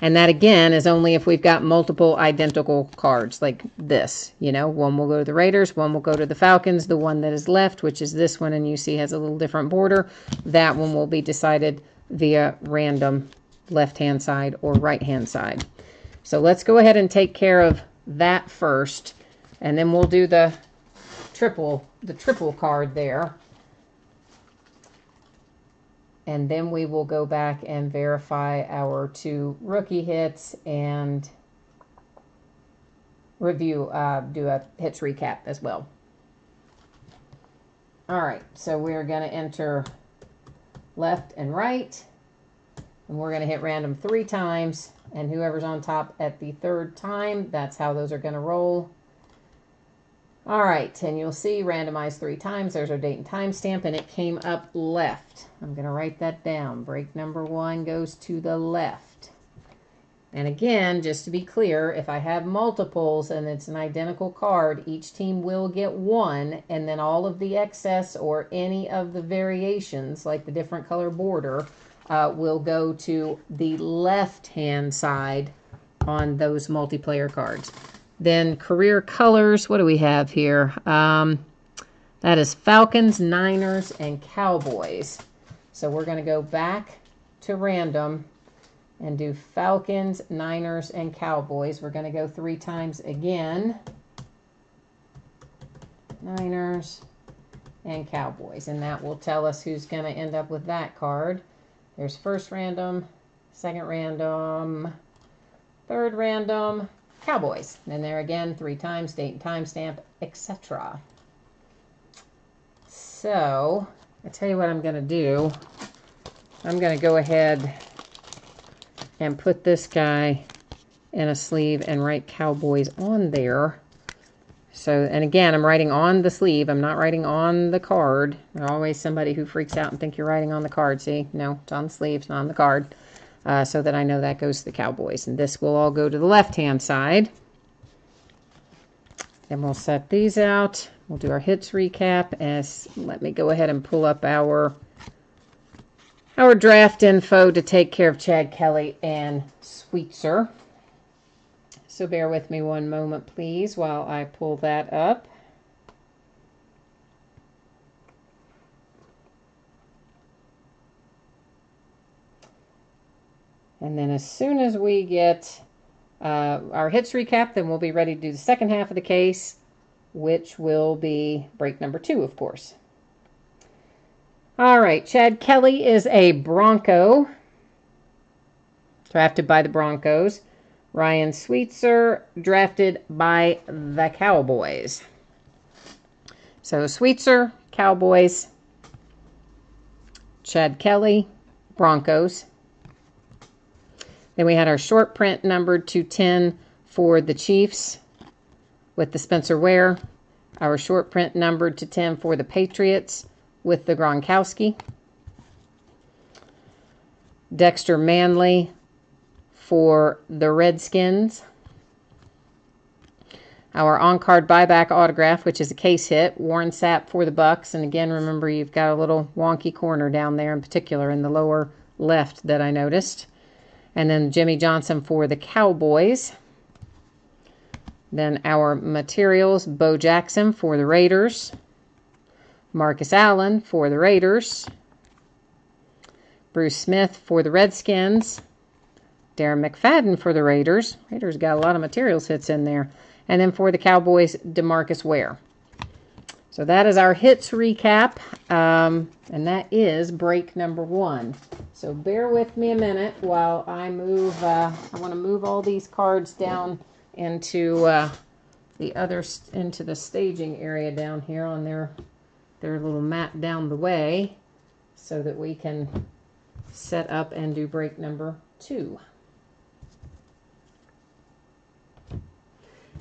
And that, again, is only if we've got multiple identical cards like this. You know, one will go to the Raiders, one will go to the Falcons. The one that is left, which is this one, and you see has a little different border, that one will be decided via random left-hand side or right-hand side. So let's go ahead and take care of that first, and then we'll do the triple, the triple card there. And then we will go back and verify our two rookie hits and review, uh, do a hits recap as well. All right, so we're going to enter left and right, and we're going to hit random three times, and whoever's on top at the third time, that's how those are going to roll. All right, and you'll see randomized three times. There's our date and time stamp, and it came up left. I'm going to write that down. Break number one goes to the left. And again, just to be clear, if I have multiples and it's an identical card, each team will get one, and then all of the excess or any of the variations, like the different color border, uh, will go to the left-hand side on those multiplayer cards. Then career colors, what do we have here? Um, that is Falcons, Niners, and Cowboys. So we're going to go back to random and do Falcons, Niners, and Cowboys. We're going to go three times again. Niners and Cowboys. And that will tell us who's going to end up with that card. There's first random, second random, third random, Cowboys. And there again, three times, date and timestamp, et cetera. So, I tell you what I'm going to do. I'm going to go ahead and put this guy in a sleeve and write Cowboys on there. So, and again, I'm writing on the sleeve. I'm not writing on the card. There's always somebody who freaks out and thinks you're writing on the card. See? No, it's on the sleeve. It's not on the card. Uh, so that I know that goes to the Cowboys. And this will all go to the left-hand side. Then we'll set these out. We'll do our hits recap. As, let me go ahead and pull up our... Our draft info to take care of Chad Kelly and Sweetser. So bear with me one moment, please, while I pull that up. And then as soon as we get uh, our hits recap, then we'll be ready to do the second half of the case, which will be break number two, of course. All right, Chad Kelly is a Bronco, drafted by the Broncos. Ryan Sweetser, drafted by the Cowboys. So Sweetser, Cowboys, Chad Kelly, Broncos. Then we had our short print numbered to ten for the Chiefs with the Spencer Ware. Our short print numbered to ten for the Patriots with the Gronkowski. Dexter Manley for the Redskins. Our on-card buyback autograph, which is a case hit, Warren Sapp for the Bucks. And again, remember, you've got a little wonky corner down there in particular in the lower left that I noticed. And then Jimmy Johnson for the Cowboys. Then our materials, Bo Jackson for the Raiders. Marcus Allen for the Raiders, Bruce Smith for the Redskins, Darren McFadden for the Raiders. Raiders got a lot of materials hits in there. And then for the Cowboys, DeMarcus Ware. So that is our hits recap, um, and that is break number one. So bear with me a minute while I move, uh, I want to move all these cards down into uh, the other, into the staging area down here on their... their little mat down the way, so that we can set up and do break number two.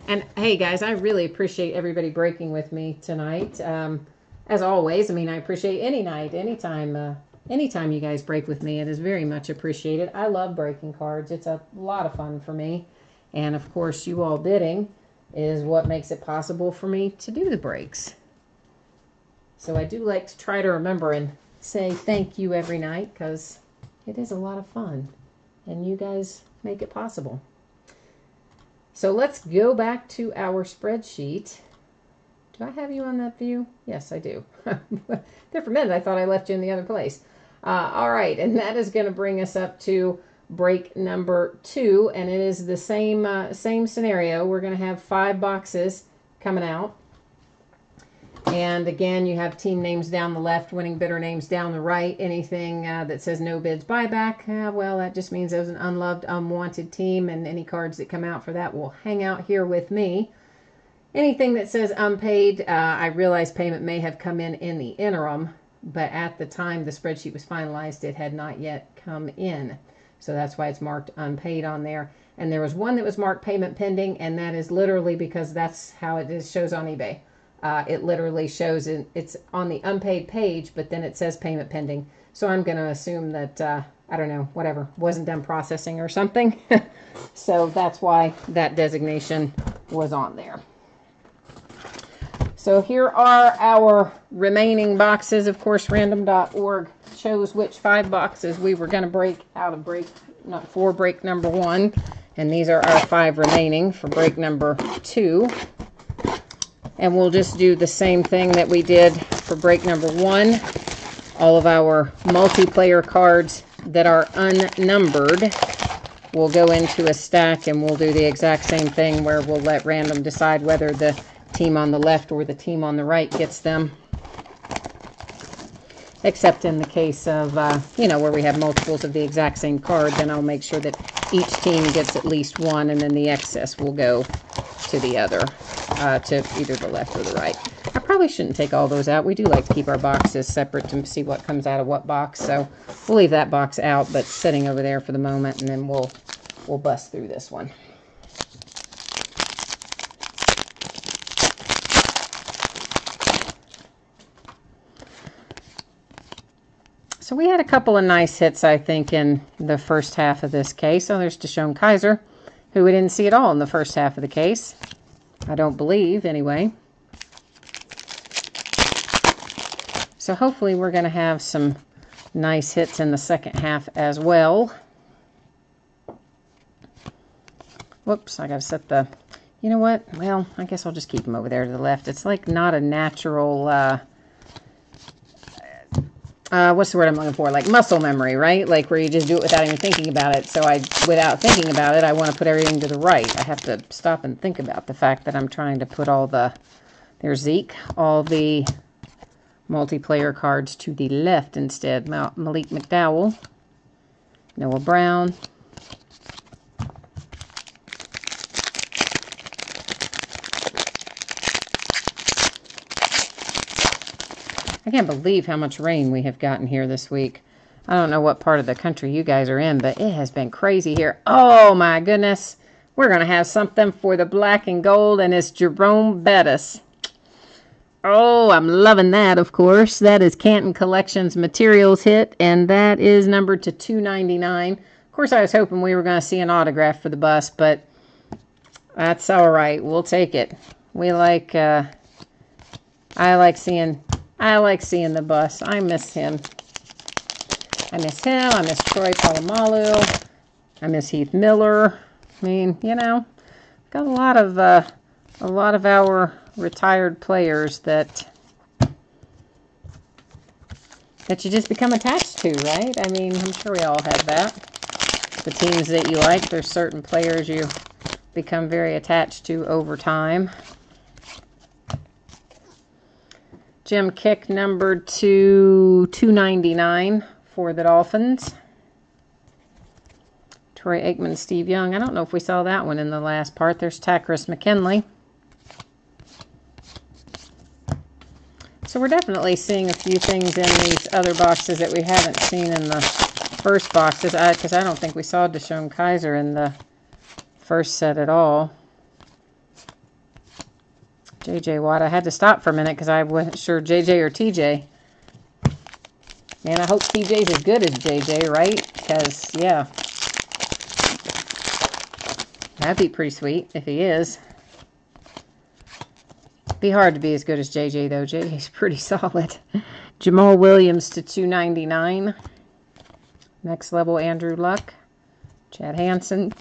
And hey guys, I really appreciate everybody breaking with me tonight. Um, as always, I mean, I appreciate any night, anytime, uh, anytime you guys break with me. It is very much appreciated. I love breaking cards. It's a lot of fun for me. And of course, you all bidding is what makes it possible for me to do the breaks. So I do like to try to remember and say thank you every night, because it is a lot of fun and you guys make it possible. So let's go back to our spreadsheet. Do I have you on that view? Yes, I do. There for a minute, I thought I left you in the other place. Uh, all right, and that is going to bring us up to break number two, and it is the same uh, same scenario. We're going to have five boxes coming out. And again, you have team names down the left, winning bidder names down the right. Anything uh, that says no bids buyback, uh, well, that just means it was an unloved, unwanted team, and any cards that come out for that will hang out here with me. Anything that says unpaid, uh, I realize payment may have come in in the interim, but at the time the spreadsheet was finalized, it had not yet come in. So that's why it's marked unpaid on there. And there was one that was marked payment pending, and that is literally because that's how it is, shows on eBay. Uh, it literally shows in, it's on the unpaid page, but then it says payment pending. So I'm going to assume that, uh, I don't know, whatever, wasn't done processing or something. So that's why that designation was on there. So here are our remaining boxes. Of course, random dot org chose which five boxes we were going to break out of break, not for break number one. And these are our five remaining for break number two. And we'll just do the same thing that we did for break number one. All of our multiplayer cards that are unnumbered will go into a stack, and we'll do the exact same thing where we'll let random decide whether the team on the left or the team on the right gets them. Except in the case of, uh, you know, where we have multiples of the exact same card, then I'll make sure that each team gets at least one, and then the excess will go to the other. Uh, to either the left or the right. I probably shouldn't take all those out. We do like to keep our boxes separate to see what comes out of what box, so we'll leave that box out, but sitting over there for the moment, and then we'll we'll bust through this one. So we had a couple of nice hits, I think, in the first half of this case. So there's Deshaun Kaiser, who we didn't see at all in the first half of the case. I don't believe, anyway. So hopefully we're going to have some nice hits in the second half as well. Whoops, I got to set the... You know what? Well, I guess I'll just keep them over there to the left. It's like not a natural... Uh, Uh, what's the word I'm looking for? Like muscle memory, right? Like where you just do it without even thinking about it. So I, without thinking about it, I want to put everything to the right. I have to stop and think about the fact that I'm trying to put all the, there's Zeke, all the multiplayer cards to the left instead. Mal- Malik McDowell, Noah Brown. I can't believe how much rain we have gotten here this week. I don't know what part of the country you guys are in, but it has been crazy here. Oh, my goodness. We're going to have something for the black and gold, and it's Jerome Bettis. Oh, I'm loving that, of course. That is Canton Collections Materials hit, and that is numbered to two ninety-nine. Of course, I was hoping we were going to see an autograph for the bus, but that's all right. We'll take it. We like, uh, I like seeing... I like seeing the bus. I miss him. I miss him. I miss Troy Polamalu. I miss Heath Miller. I mean, you know, got a lot of uh, a lot of our retired players that that you just become attached to, right? I mean, I'm sure we all had that. The teams that you like, there's certain players you become very attached to over time. Jim Kick numbered to two ninety-nine for the Dolphins. Troy Aikman, Steve Young. I don't know if we saw that one in the last part. There's Tacris McKinley. So we're definitely seeing a few things in these other boxes that we haven't seen in the first boxes, because I, I don't think we saw Deshaun Kaiser in the first set at all. J J Watt. I had to stop for a minute because I wasn't sure J J or T J. Man, I hope T J's as good as J J, right? Because, yeah. That'd be pretty sweet if he is. Be hard to be as good as J J, though. J J's pretty solid. Jamal Williams to two ninety-nine. Next level, Andrew Luck. Chad Hansen.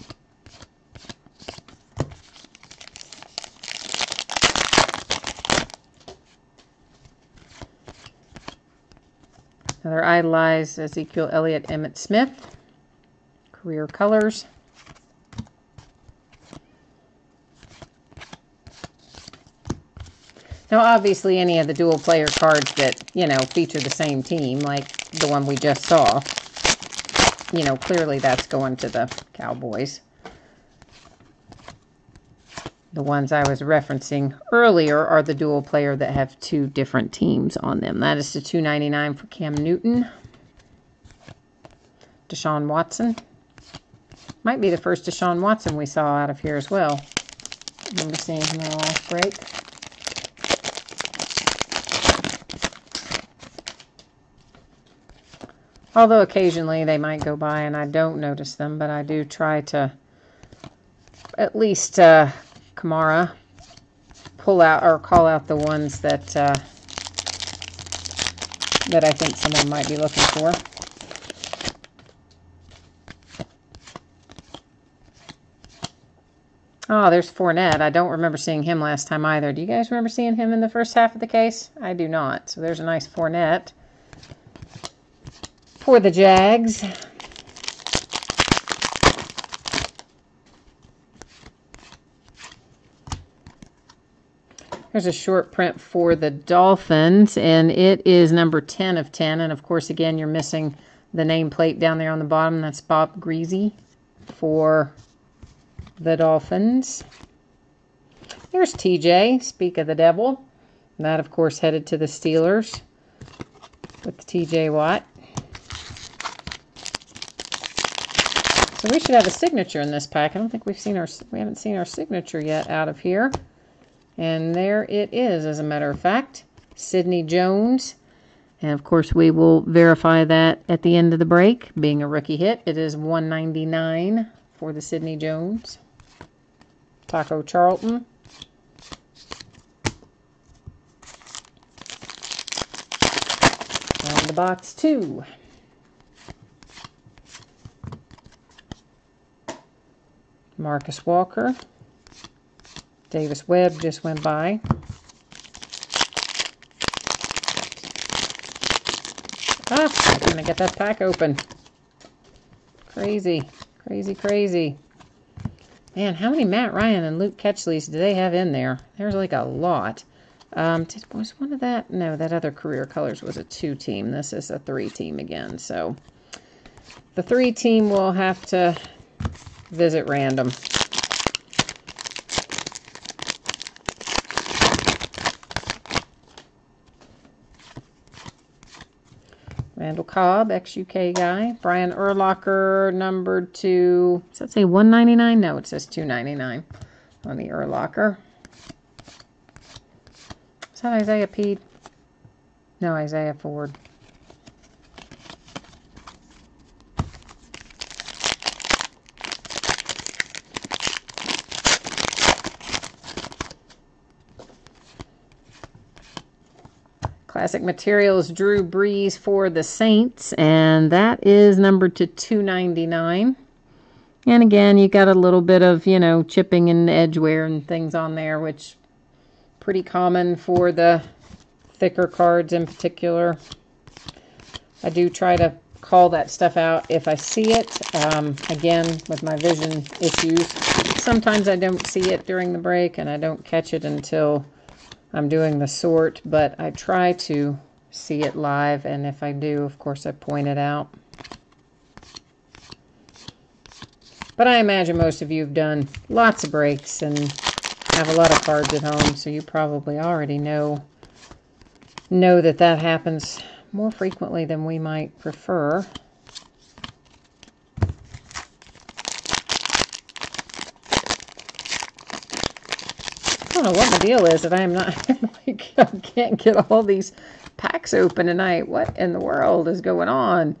Another idolized Ezekiel Elliott, Emmitt Smith. Career colors. Now, obviously, any of the dual player cards that, you know, feature the same team, like the one we just saw, you know, clearly that's going to the Cowboys. The ones I was referencing earlier are the dual player that have two different teams on them. That is the two ninety-nine for Cam Newton. Deshaun Watson. Might be the first Deshaun Watson we saw out of here as well. I remember seeing him in the last break. Although occasionally they might go by and I don't notice them, but I do try to at least... Uh, Kamara, pull out or call out the ones that uh, that I think someone might be looking for. Oh, there's Fournette. I don't remember seeing him last time either. Do you guys remember seeing him in the first half of the case? I do not. So there's a nice Fournette for the Jags. Here's a short print for the Dolphins, and it is number ten of ten. And, of course, again, you're missing the nameplate down there on the bottom. That's Bob Greasy for the Dolphins. Here's T J, speak of the devil. And that, of course, headed to the Steelers with T J Watt. So we should have a signature in this pack. I don't think we've seen our, we haven't seen our signature yet out of here. And there it is, as a matter of fact. Sidney Jones. And, of course, we will verify that at the end of the break. Being a rookie hit, it is one ninety-nine for the Sidney Jones. Taco Charlton. And the box two. Marcus Walker. Davis Webb just went by. Ah, I'm gonna get that pack open. Crazy, crazy, crazy. Man, how many Matt Ryan and Luke Ketchley's do they have in there? There's like a lot. Um, did, was one of that? No, that other Career Colors was a two-team. This is a three-team again. So the three-team will have to visit random. Randall Cobb, ex-U K guy. Brian Urlacher, number two. Does that say one ninety-nine? No, it says two ninety-nine on the Urlacher. Is that Isaiah Pede? No, Isaiah Ford. Classic Materials, Drew Brees for the Saints, and that is numbered to two ninety-nine. And again, you got a little bit of, you know, chipping and edge wear and things on there, which pretty common for the thicker cards in particular. I do try to call that stuff out if I see it. Um, again, with my vision issues, sometimes I don't see it during the break, and I don't catch it until I'm doing the sort, but I try to see it live, and if I do, of course, I point it out. But I imagine most of you have done lots of breaks and have a lot of cards at home, so you probably already know know that that happens more frequently than we might prefer. I don't know what the deal is if I'm not, like, I can't get all these packs open tonight. What in the world is going on?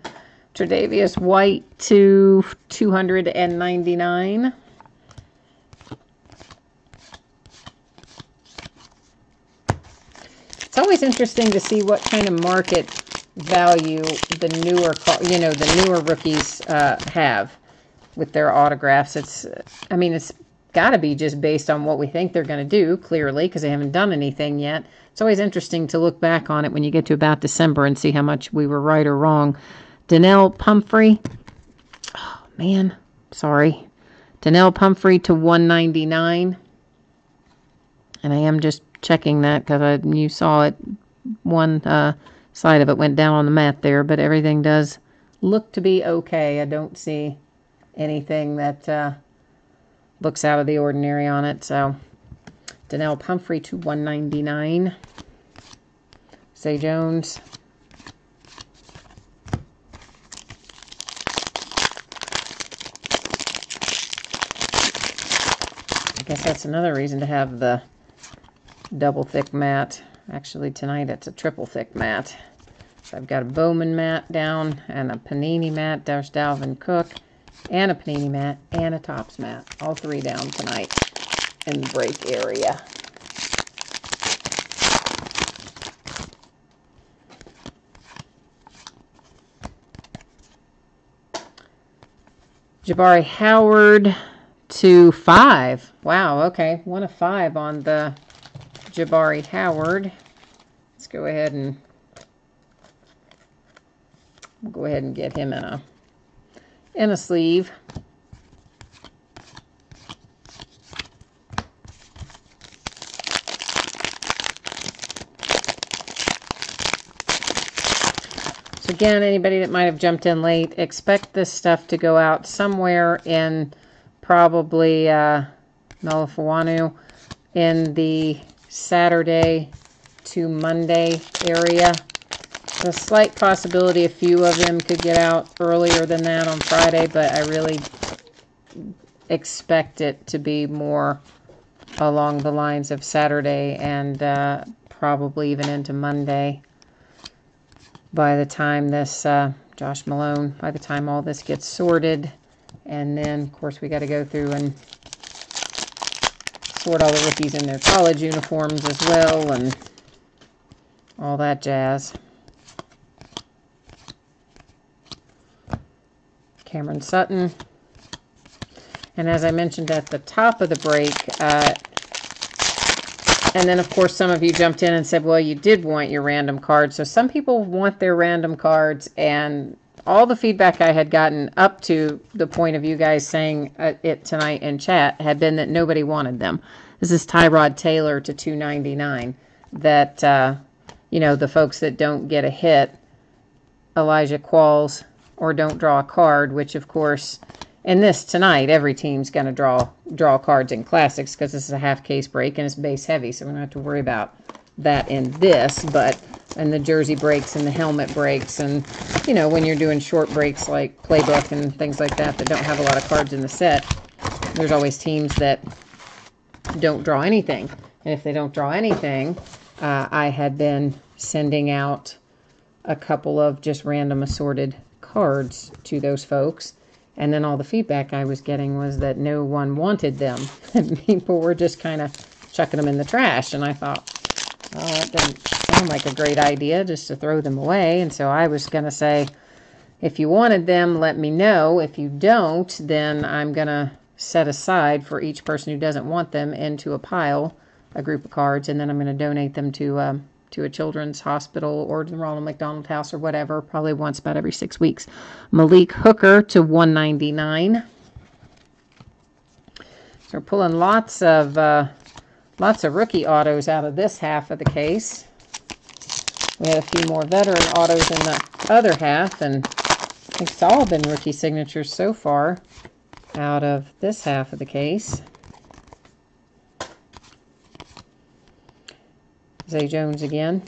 Tre'Davious White to two hundred ninety-nine. It's always interesting to see what kind of market value the newer, you know, the newer rookies uh, have with their autographs. It's, I mean, it's got to be just based on what we think they're going to do, clearly, because they haven't done anything yet. It's always interesting to look back on it when you get to about December and see how much we were right or wrong. Donnell Pumphrey. Oh, man. Sorry. Donnell Pumphrey to one ninety-nine. And I am just checking that because you saw it. One uh, side of it went down on the mat there, but everything does look to be okay. I don't see anything that... Uh, looks out of the ordinary on it. So Donnell Pumphrey to one ninety-nine. Zay Jones. I guess that's another reason to have the double thick mat. Actually, tonight it's a triple thick mat. So I've got a Bowman mat down and a Panini mat. There's Dalvin Cook. And a Panini mat, and a Topps mat. All three down tonight in the break area. Jabari Howard to five. Wow, okay. One of five on the Jabari Howard. Let's go ahead and we'll go ahead and get him in a in a sleeve. So again, anybody that might have jumped in late, expect this stuff to go out somewhere in probably uh, Nullifuanu in the Saturday to Monday area. A slight possibility a few of them could get out earlier than that on Friday, but I really expect it to be more along the lines of Saturday and uh, probably even into Monday by the time this, uh, Josh Malone, by the time all this gets sorted. And then, of course, we got to go through and sort all the rookies in their college uniforms as well and all that jazz. Cameron Sutton. And as I mentioned at the top of the break, uh, and then of course some of you jumped in and said, well, you did want your random card. So some people want their random cards, and all the feedback I had gotten up to the point of you guys saying uh, it tonight in chat had been that nobody wanted them. This is Tyrod Taylor to two ninety-nine, that, uh, you know, the folks that don't get a hit, Elijah Qualls, or don't draw a card, which of course, in this tonight, every team's going to draw draw cards in Classics because this is a half case break and it's base heavy, so we don't have to worry about that in this, but in the jersey breaks and the helmet breaks and, you know, when you're doing short breaks like Playbook and things like that that don't have a lot of cards in the set, there's always teams that don't draw anything. And if they don't draw anything, uh, I had been sending out a couple of just random assorted cards to those folks, and then all the feedback I was getting was that no one wanted them and people were just kind of chucking them in the trash. And I thought, well, that doesn't sound like a great idea just to throw them away. And so I was gonna say, if you wanted them, let me know. If you don't, then I'm gonna set aside for each person who doesn't want them into a pile, a group of cards, and then I'm going to donate them to um to a children's hospital or to the Ronald McDonald House or whatever, probably once about every six weeks. Malik Hooker to one ninety-nine. So we're pulling lots of uh, lots of rookie autos out of this half of the case. We had a few more veteran autos in the other half, and I think it's all been rookie signatures so far out of this half of the case. Zay Jones again.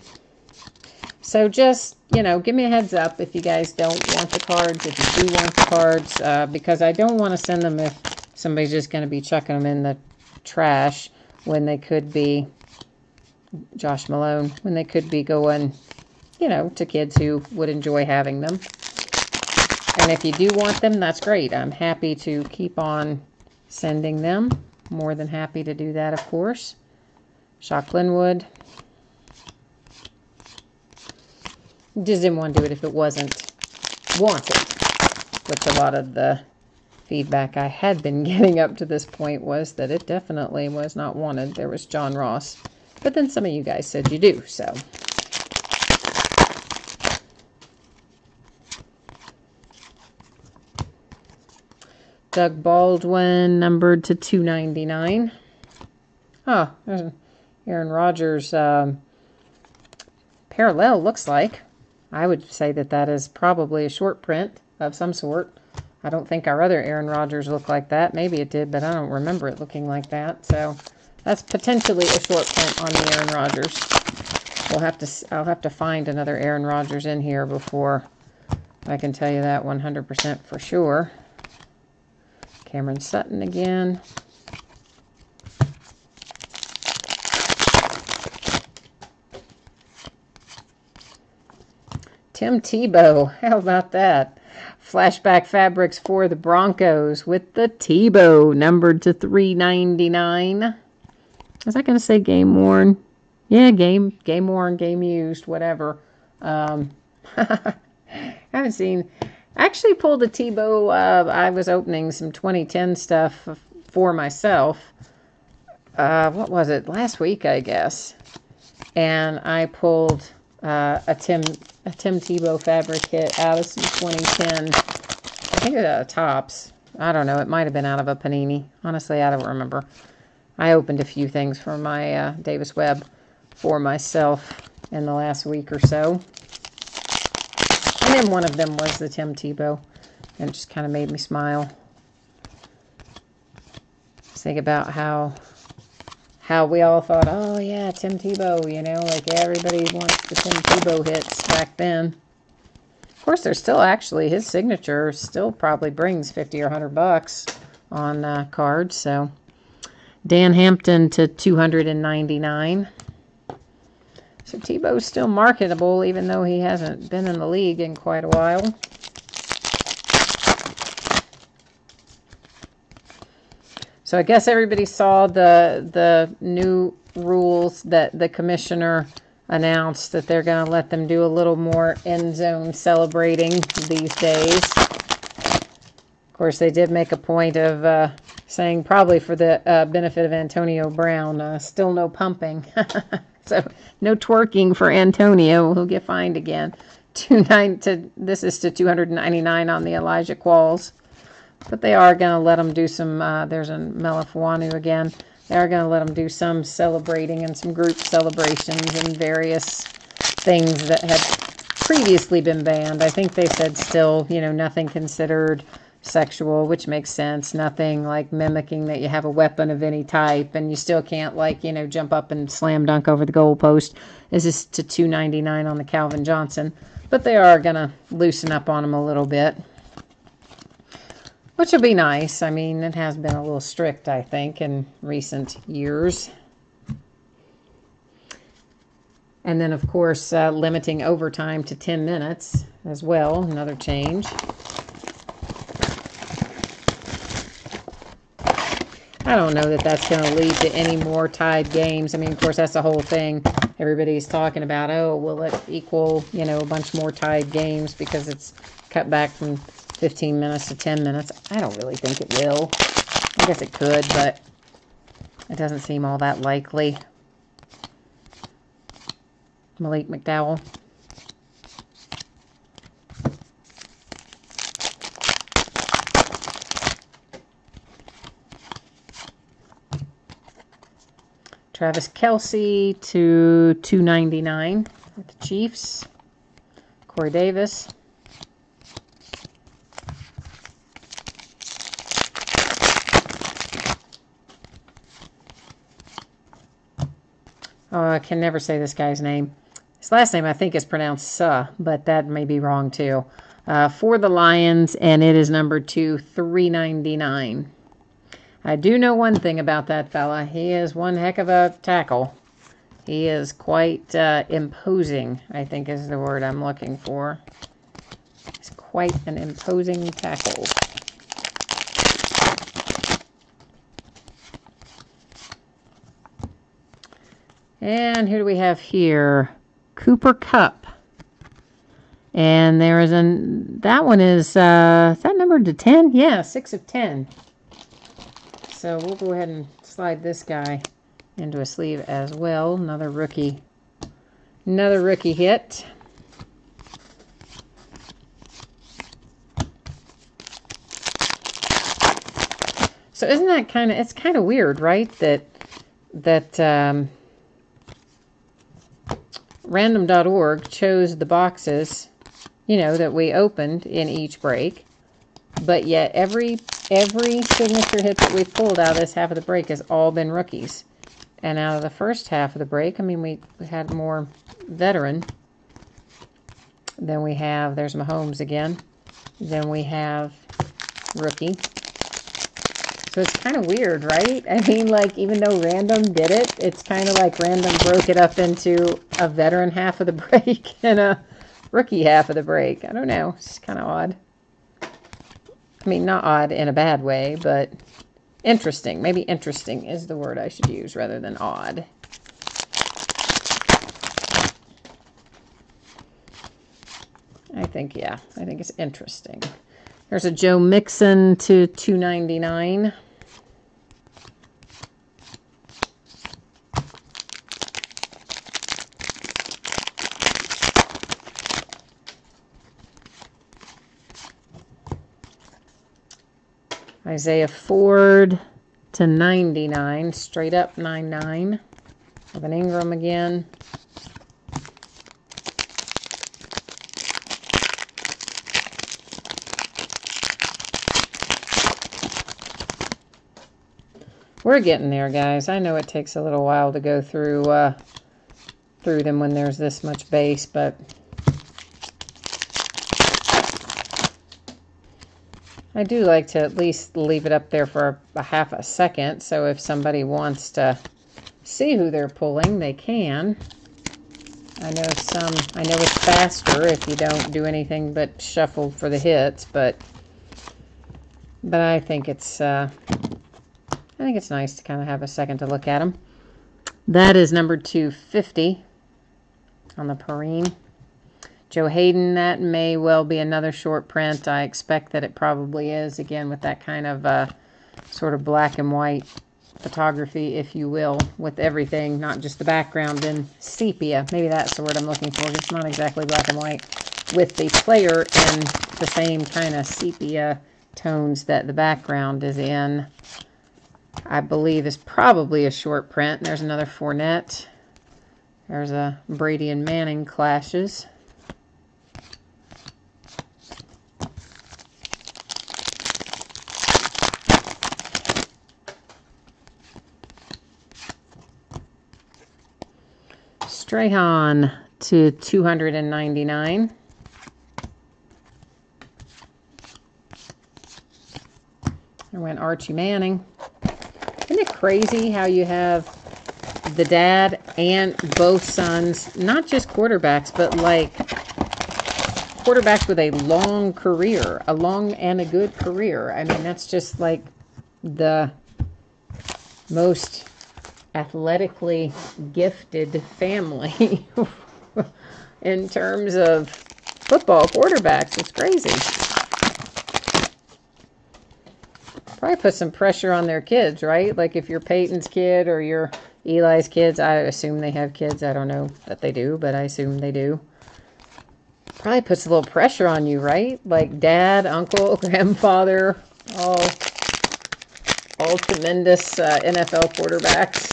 So just, you know, give me a heads up if you guys don't want the cards, if you do want the cards, uh, because I don't want to send them if somebody's just going to be chucking them in the trash when they could be, Josh Malone, when they could be going, you know, to kids who would enjoy having them. And if you do want them, that's great. I'm happy to keep on sending them. More than happy to do that, of course. Shock Linwood. Just didn't want to do it if it wasn't wanted, which a lot of the feedback I had been getting up to this point was that it definitely was not wanted. There was John Ross. But then some of you guys said you do, so. Doug Baldwin, numbered to two ninety-nine. Oh, there's an Aaron Rodgers um, parallel, looks like. I would say that that is probably a short print of some sort. I don't think our other Aaron Rodgers looked like that. Maybe it did, but I don't remember it looking like that. So that's potentially a short print on the Aaron Rodgers. We'll have to, I'll have to find another Aaron Rodgers in here before I can tell you that one hundred percent for sure. Cameron Sutton again. Tim Tebow. How about that? Flashback Fabrics for the Broncos with the Tebow numbered to three ninety-nine. Was I going to say game worn? Yeah, game game worn, game used, whatever. Um, I haven't seen... I actually pulled a Tebow. Uh, I was opening some twenty ten stuff for myself. Uh, what was it? Last week, I guess. And I pulled uh, a Tim a Tim Tebow fabric kit out of some twenty ten. I think it was out of Topps. I don't know. It might have been out of a Panini. Honestly, I don't remember. I opened a few things for my uh, Davis Webb for myself in the last week or so. And one of them was the Tim Tebow, and it just kind of made me smile. Just think about how how we all thought, oh yeah, Tim Tebow, you know, like everybody wants the Tim Tebow hits back then. Of course, there's still actually his signature still probably brings fifty or one hundred bucks on uh, cards. So Dan Hampton to two ninety-nine. So Tebow's still marketable, even though he hasn't been in the league in quite a while. So I guess everybody saw the the new rules that the commissioner announced, that they're going to let them do a little more end zone celebrating these days. Of course, they did make a point of uh, saying, probably for the uh, benefit of Antonio Brown, uh, still no pumping. So no twerking for Antonio. He'll get fined again. Two nine to this is to two ninety-nine on the Elijah Qualls, but they are going to let them do some. Uh, there's a Melifuanu again. They are going to let them do some celebrating and some group celebrations and various things that had previously been banned. I think they said still, you know, nothing considered sexual, which makes sense. Nothing like mimicking that you have a weapon of any type, and you still can't, like, you know, jump up and slam dunk over the goalpost. This is to two ninety-nine on the Calvin Johnson, but they are gonna loosen up on them a little bit, which will be nice. I mean, it has been a little strict, I think, in recent years. And then, of course, uh, limiting overtime to ten minutes as well, another change. I don't know that that's going to lead to any more tied games. I mean, of course, that's the whole thing. Everybody's talking about, oh, will it equal, you know, a bunch more tied games because it's cut back from fifteen minutes to ten minutes. I don't really think it will. I guess it could, but it doesn't seem all that likely. Malik McDowell. Travis Kelce to two ninety-nine with the Chiefs. Corey Davis. Oh, I can never say this guy's name. His last name, I think, is pronounced Suh, but that may be wrong, too. Uh, for the Lions, and it is number two three ninety-nine. I do know one thing about that fella. He is one heck of a tackle. He is quite uh, imposing, I think is the word I'm looking for. He's quite an imposing tackle. And who do we have here? Cooper Kupp. And there is an... That one is... Uh, is that numbered to ten? Yeah, six of ten. So we'll go ahead and slide this guy into a sleeve as well. Another rookie. Another rookie hit. So isn't that kind of... It's kind of weird, right? That... That... Um, Random dot org chose the boxes, you know, that we opened in each break, but yet every every signature hit that we pulled out of this half of the break has all been rookies. And out of the first half of the break, I mean, we, we had more veteran. Then we have, there's Mahomes again. Then we have rookie. So it's kind of weird, right? I mean, like, even though Random did it, it's kind of like Random broke it up into a veteran half of the break and a rookie half of the break. I don't know. It's kind of odd. I mean, not odd in a bad way, but interesting. Maybe interesting is the word I should use rather than odd. I think, yeah. I think it's interesting. There's a Joe Mixon to two ninety-nine. Isaiah Ford to ninety-nine, straight up ninety-nine. Evan Ingram again. We're getting there, guys. I know it takes a little while to go through uh, through them when there's this much base, but I do like to at least leave it up there for a half a second, so if somebody wants to see who they're pulling, they can. I know some. I know it's faster if you don't do anything but shuffle for the hits, but but I think it's. Uh, I think it's nice to kind of have a second to look at them. That is number two fifty on the Perrine. Joe Hayden, that may well be another short print. I expect that it probably is, again, with that kind of uh, sort of black and white photography, if you will, with everything, not just the background in sepia. Maybe that's the word I'm looking for. It's not exactly black and white, with the player in the same kind of sepia tones that the background is in. I believe is probably a short print. There's another Fournette. There's a Brady and Manning clashes. Strahan to two ninety-nine. I went Archie Manning. Isn't it crazy how you have the dad and both sons, not just quarterbacks, but like quarterbacks with a long career, a long and a good career. I mean, that's just like the most athletically gifted family in terms of football quarterbacks. It's crazy. Probably put some pressure on their kids, right? Like if you're Peyton's kid or your Eli's kids, I assume they have kids. I don't know that they do, but I assume they do. Probably puts a little pressure on you, right? Like dad, uncle, grandfather, all, all tremendous uh, N F L quarterbacks.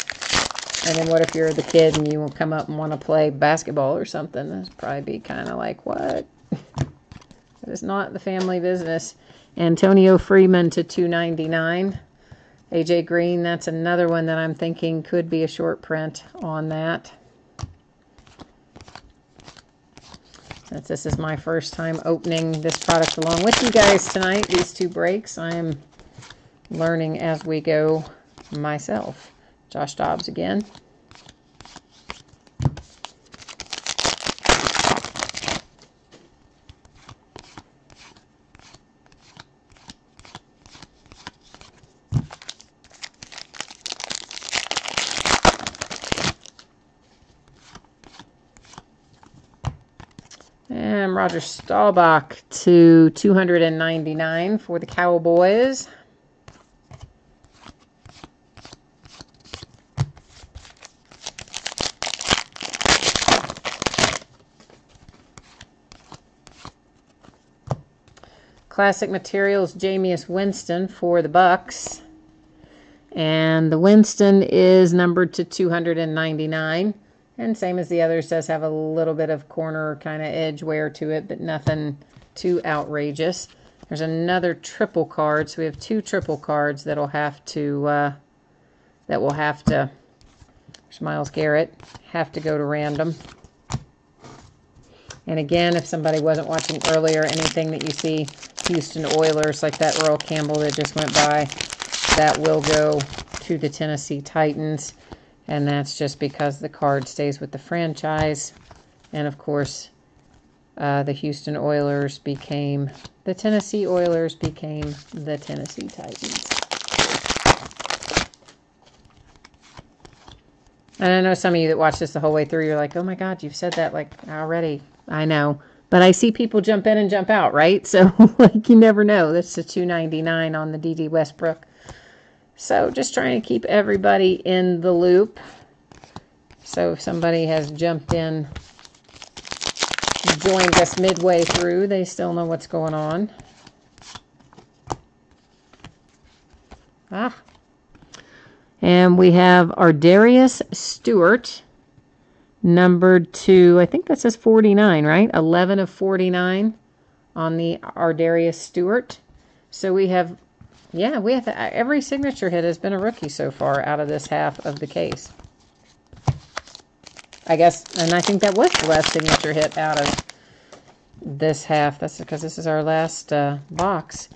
And then what if you're the kid and you will come up and want to play basketball or something? That's probably be kind of like, what? It's not the family business. Antonio Freeman to two ninety-nine. A J Green, that's another one that I'm thinking could be a short print on that. Since this is my first time opening this product along with you guys tonight, these two breaks, I am learning as we go myself. Josh Dobbs again. And Roger Staubach to two hundred ninety-nine for the Cowboys. Classic Materials, Jameis Winston for the Bucks. And the Winston is numbered to two hundred ninety-nine. And same as the others, does have a little bit of corner kind of edge wear to it, but nothing too outrageous. There's another triple card, so we have two triple cards that'll have to, uh, that will have to, there's Myles Garrett, have to go to random. And again, if somebody wasn't watching earlier, anything that you see, Houston Oilers, like that Earl Campbell that just went by, that will go to the Tennessee Titans. And that's just because the card stays with the franchise. And, of course, uh, the Houston Oilers became, the Tennessee Oilers became the Tennessee Titans. And I know some of you that watch this the whole way through, you're like, oh, my God, you've said that, like, already. I know. But I see people jump in and jump out, right? So, like, you never know. That's the two ninety-nine on the D D Westbrook. So just trying to keep everybody in the loop. So if somebody has jumped in, joined us midway through, they still know what's going on. Ah. And we have Ardarius Stewart, numbered to, I think that says forty-nine, right? eleven of forty-nine on the Ardarius Stewart. So we have... Yeah, we have to, every signature hit has been a rookie so far out of this half of the case. I guess, and I think that was the last signature hit out of this half. That's because this is our last uh, box.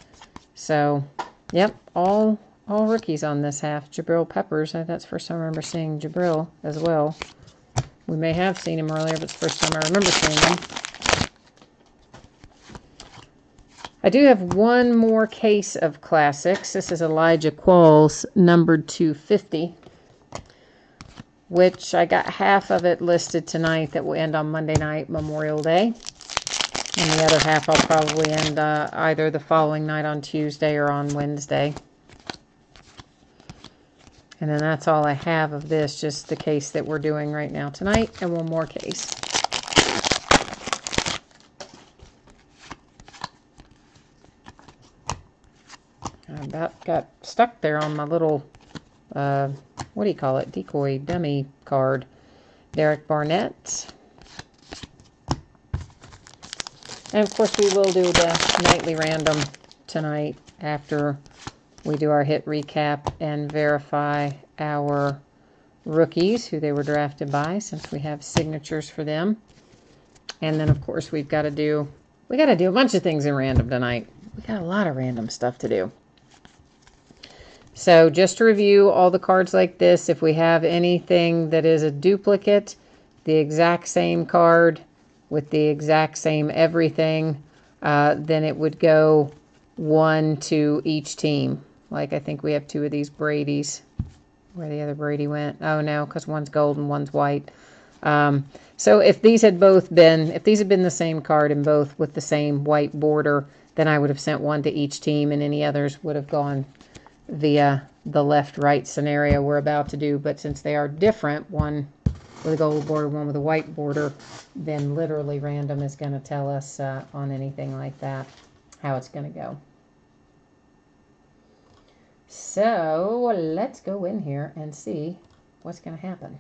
So, yep, all all rookies on this half. Jabril Peppers, that's the first time I remember seeing Jabril as well. We may have seen him earlier, but it's the first time I remember seeing him. I do have one more case of classics. This is Elijah Qualls, numbered two fifty, which I got half of it listed tonight that will end on Monday night, Memorial Day. And the other half I'll probably end uh, either the following night on Tuesday or on Wednesday. And then that's all I have of this, just the case that we're doing right now tonight, and one more case. About got stuck there on my little, uh, what do you call it, decoy dummy card. Derek Barnett. And, of course, we will do the nightly random tonight after we do our hit recap and verify our rookies, who they were drafted by, since we have signatures for them. And then, of course, we've got to do, we got to do a bunch of things in random tonight. We got a lot of random stuff to do. So just to review all the cards like this, if we have anything that is a duplicate, the exact same card with the exact same everything, uh, then it would go one to each team. Like I think we have two of these Brady's. Where the other Brady went? Oh no, because one's gold and one's white. Um, so if these had both been, if these had been the same card and both with the same white border, then I would have sent one to each team and any others would have gone via the left-right scenario we're about to do. But since they are different, one with a gold border, one with a white border, then literally random is going to tell us uh, on anything like that how it's going to go. So let's go in here and see what's going to happen.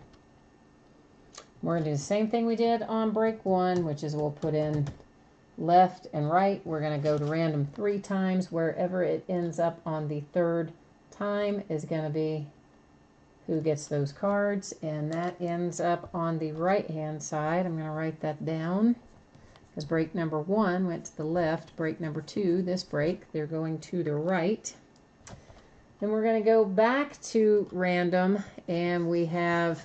We're going to do the same thing we did on break one, which is we'll put in left and right. We're going to go to random three times. Wherever it ends up on the third time is going to be who gets those cards, and that ends up on the right hand side. I'm going to write that down as break number one went to the left, break number two, this break, they're going to the right. Then we're going to go back to random, and we have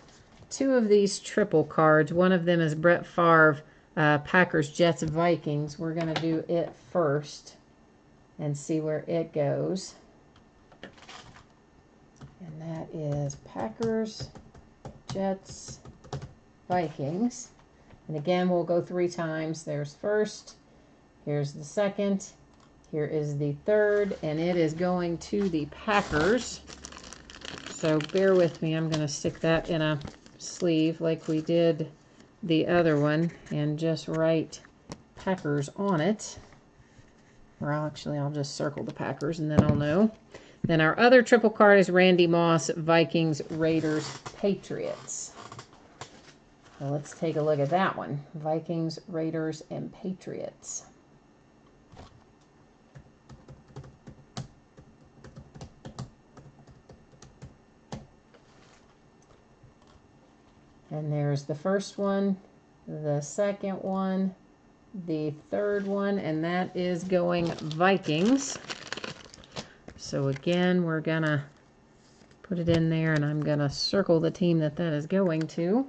two of these triple cards. One of them is Brett Favre, uh, Packers, Jets, Vikings. We're going to do it first and see where it goes. And that is Packers, Jets, Vikings. And again, we'll go three times. There's first, here's the second, here is the third, and it is going to the Packers. So bear with me. I'm going to stick that in a sleeve like we did the other one and just write Packers on it. Or I'll actually, I'll just circle the Packers and then I'll know. Then our other triple card is Randy Moss, Vikings, Raiders, Patriots. Well, let's take a look at that one. Vikings, Raiders, and Patriots. And there's the first one, the second one, the third one, and that is going Vikings. So again, we're gonna put it in there, and I'm gonna circle the team that that is going to.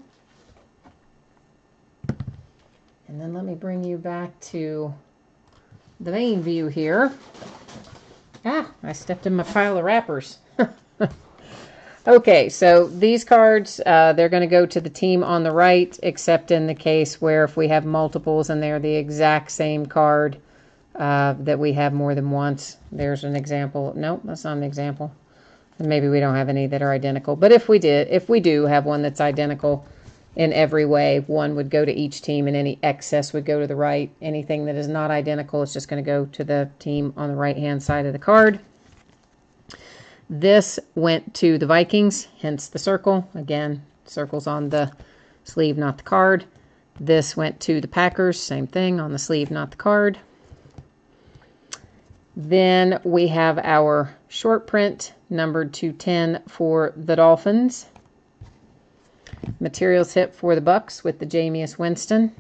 And then let me bring you back to the main view here. Ah, I stepped in my pile of wrappers. Okay, so these cards, uh, they're going to go to the team on the right, except in the case where if we have multiples and they're the exact same card uh, that we have more than once. There's an example. Nope, that's not an example. And maybe we don't have any that are identical. But if we did, if we do have one that's identical, in every way, one would go to each team, and any excess would go to the right. Anything that is not identical is just going to go to the team on the right-hand side of the card. This went to the Vikings, hence the circle. Again, circles on the sleeve, not the card. This went to the Packers, same thing, on the sleeve, not the card. Then we have our short print, numbered to ten for the Dolphins. Materials hit for the Bucks with the Jameis Winston.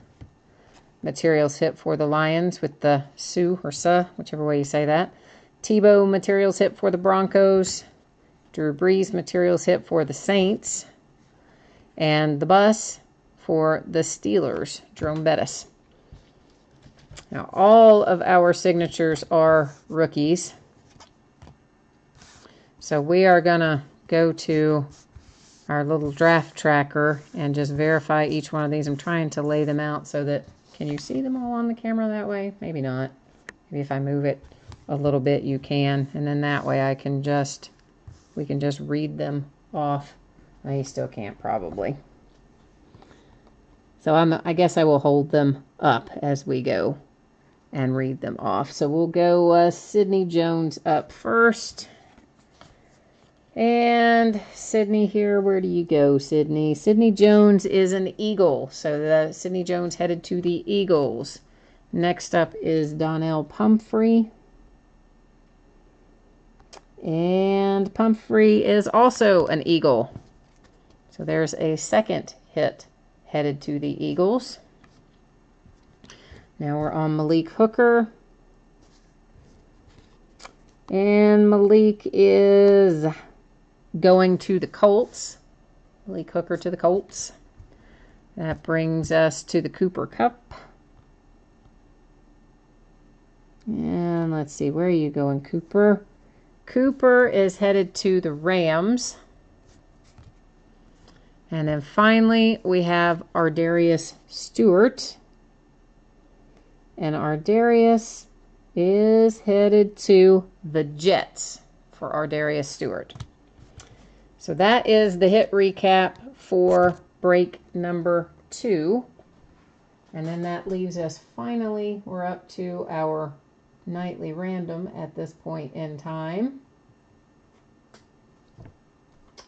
Materials hit for the Lions with the Sue or Suh, whichever way you say that. Tebow materials hit for the Broncos. Drew Brees materials hit for the Saints. And the bus for the Steelers, Jerome Bettis. Now all of our signatures are rookies. So we are going to go to our little draft tracker and just verify each one of these. I'm trying to lay them out so that, can you see them all on the camera that way? Maybe not. Maybe if I move it a little bit, you can. And then that way I can just, we can just read them off. Well, you still can't probably. So I'm, I guess I will hold them up as we go and read them off. So we'll go uh, Sidney Jones up first. And Sidney here, where do you go, Sidney? Sidney Jones is an Eagle, so the Sidney Jones headed to the Eagles. Next up is Donnell Pumphrey. And Pumphrey is also an Eagle. So there's a second hit headed to the Eagles. Now we're on Malik Hooker. And Malik is going to the Colts. Malik Hooker to the Colts. That brings us to the Cooper Cup. And let's see, where are you going, Cooper? Cooper is headed to the Rams. And then finally, we have Ardarius Stewart. And Ardarius is headed to the Jets for Ardarius Stewart. So that is the hit recap for break number two. And then that leaves us finally, we're up to our nightly random at this point in time.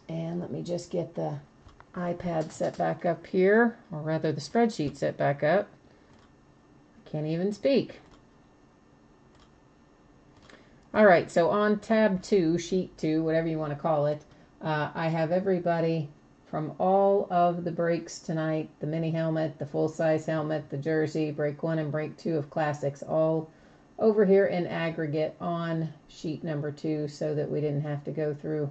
And let me just get the iPad set back up here, or rather the spreadsheet set back up. Can't even speak. All right, so on tab two, sheet two, whatever you want to call it, Uh, I have everybody from all of the breaks tonight, the mini helmet, the full-size helmet, the jersey, break one and break two of Classics, all over here in aggregate on sheet number two, so that we didn't have to go through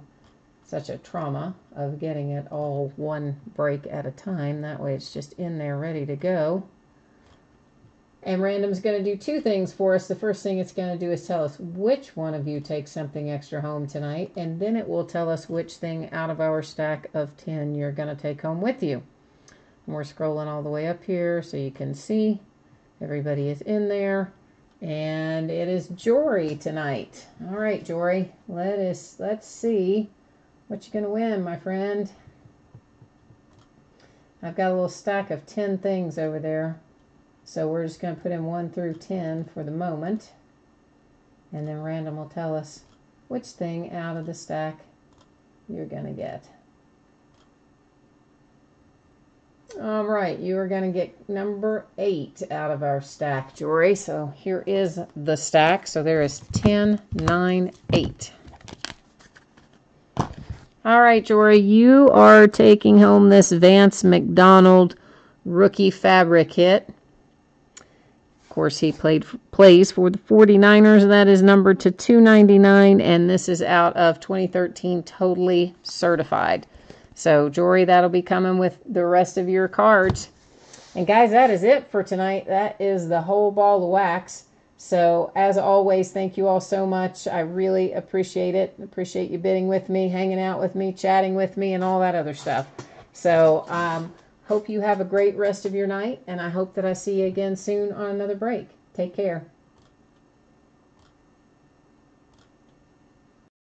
such a trauma of getting it all one break at a time. That way it's just in there ready to go. And random's going to do two things for us. The first thing it's going to do is tell us which one of you takes something extra home tonight, and then it will tell us which thing out of our stack of ten you're going to take home with you. And we're scrolling all the way up here so you can see everybody is in there. And it is Jory tonight. All right, Jory, let us let's see what you're going to win, my friend. I've got a little stack of ten things over there. So we're just going to put in one through ten for the moment. And then random will tell us which thing out of the stack you're going to get. All right, you are going to get number eight out of our stack, Jory. So here is the stack. So there is ten, nine, eight. All right, Jory, you are taking home this Vance McDonald rookie fabric hit. Course he played plays for the forty-niners. That is numbered to two ninety-nine, and this is out of twenty thirteen Totally Certified. So Jory, that'll be coming with the rest of your cards. And guys, that is it for tonight. That is the whole ball of wax. So as always, thank you all so much. I really appreciate it. Appreciate you bidding with me, hanging out with me, chatting with me, and all that other stuff. So um hope you have a great rest of your night, and I hope that I see you again soon on another break. Take care.